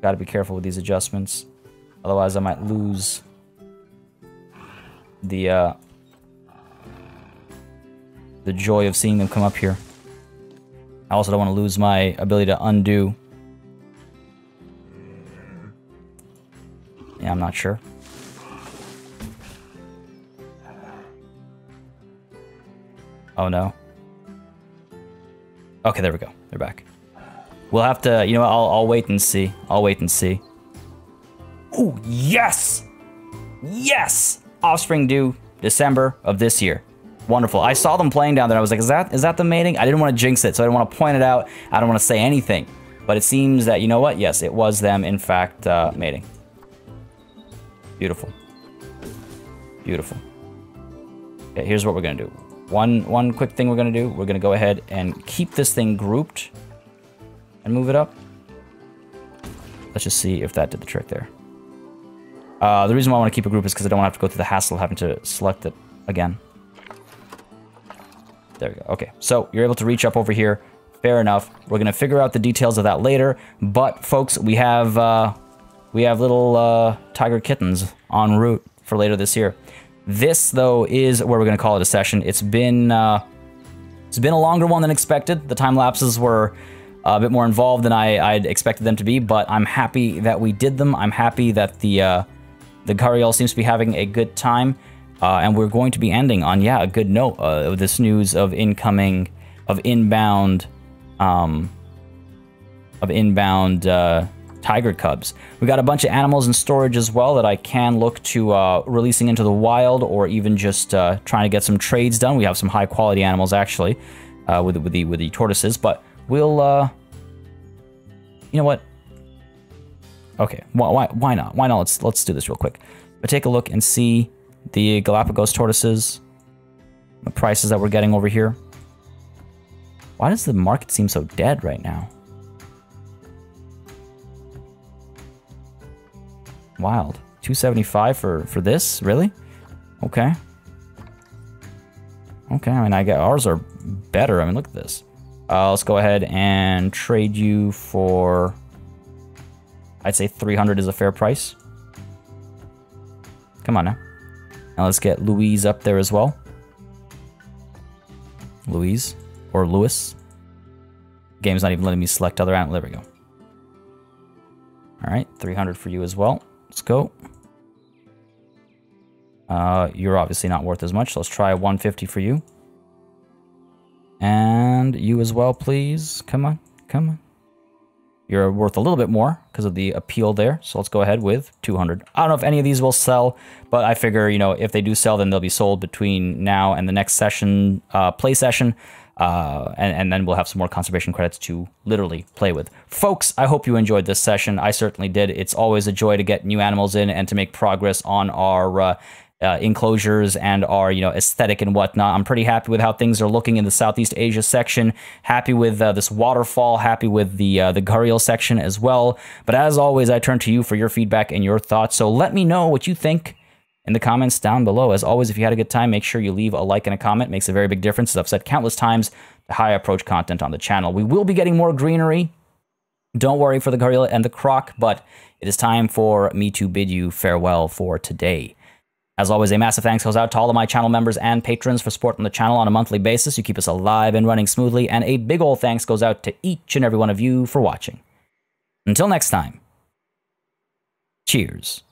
Gotta be careful with these adjustments. Otherwise I might lose the, uh, the joy of seeing them come up here. I also don't want to lose my ability to undo I'm not sure. Oh no. Okay, there we go. They're back. We'll have to, you know what, I'll, I'll wait and see. I'll wait and see. Oh, yes! Yes! Offspring due December of this year. Wonderful. I saw them playing down there. I was like, is that is that the mating? I didn't want to jinx it, so I didn't want to point it out. I don't want to say anything. But it seems that, you know what? Yes, it was them, in fact, uh, mating. Beautiful. Beautiful. Okay, here's what we're going to do. One, one quick thing we're going to do. We're going to go ahead and keep this thing grouped and move it up. Let's just see if that did the trick there. Uh, the reason why I want to keep a group is because I don't want to have to go through the hassle of having to select it again. There we go. Okay, so you're able to reach up over here. Fair enough. We're going to figure out the details of that later. But, folks, we have uh, we have little uh, tiger kittens en route for later this year. This, though, is where we're going to call it a session. It's been, uh, it's been a longer one than expected. The time lapses were a bit more involved than I, I'd expected them to be, but I'm happy that we did them. I'm happy that the, uh, the gharial seems to be having a good time. Uh, and we're going to be ending on, yeah, a good note. Uh, this news of incoming, of inbound, um, of inbound uh, tiger cubs. We got a bunch of animals in storage as well that I can look to uh, releasing into the wild, or even just uh, trying to get some trades done. We have some high quality animals actually uh, with with the with the tortoises, but we'll, uh, you know what? Okay, why why not? Why not? Let's let's do this real quick. But take a look and see the Galapagos tortoises, the prices that we're getting over here. Why does the market seem so dead right now? Wild. two seventy-five for, for this? Really? Okay. Okay, I mean, I get ours are better. I mean, look at this. Uh, let's go ahead and trade you for... I'd say three hundred is a fair price. Come on now. Now let's get Louise up there as well. Louise. Or Louis. Game's not even letting me select other animals. There we go. Alright, three hundred for you as well. Let's go. Uh, you're obviously not worth as much. Let's try one fifty for you. And you as well, please. Come on, come on. You're worth a little bit more because of the appeal there. So let's go ahead with two hundred. I don't know if any of these will sell, but I figure, you know, if they do sell, then they'll be sold between now and the next session, uh, play session. Uh, and, and then we'll have some more conservation credits to literally play with. Folks, I hope you enjoyed this session. I certainly did. It's always a joy to get new animals in and to make progress on our uh, uh, enclosures and our, you know, aesthetic and whatnot. I'm pretty happy with how things are looking in the Southeast Asia section. Happy with uh, this waterfall. Happy with the, uh, the gharial section as well. But as always, I turn to you for your feedback and your thoughts. So let me know what you think in the comments down below. As always, if you had a good time, make sure you leave a like and a comment. It makes a very big difference. It's upset countless times the high approach content on the channel. We will be getting more greenery. Don't worry for the gorilla and the croc, but it is time for me to bid you farewell for today. As always, a massive thanks goes out to all of my channel members and patrons for support on the channel on a monthly basis. You keep us alive and running smoothly, and a big old thanks goes out to each and every one of you for watching. Until next time, cheers.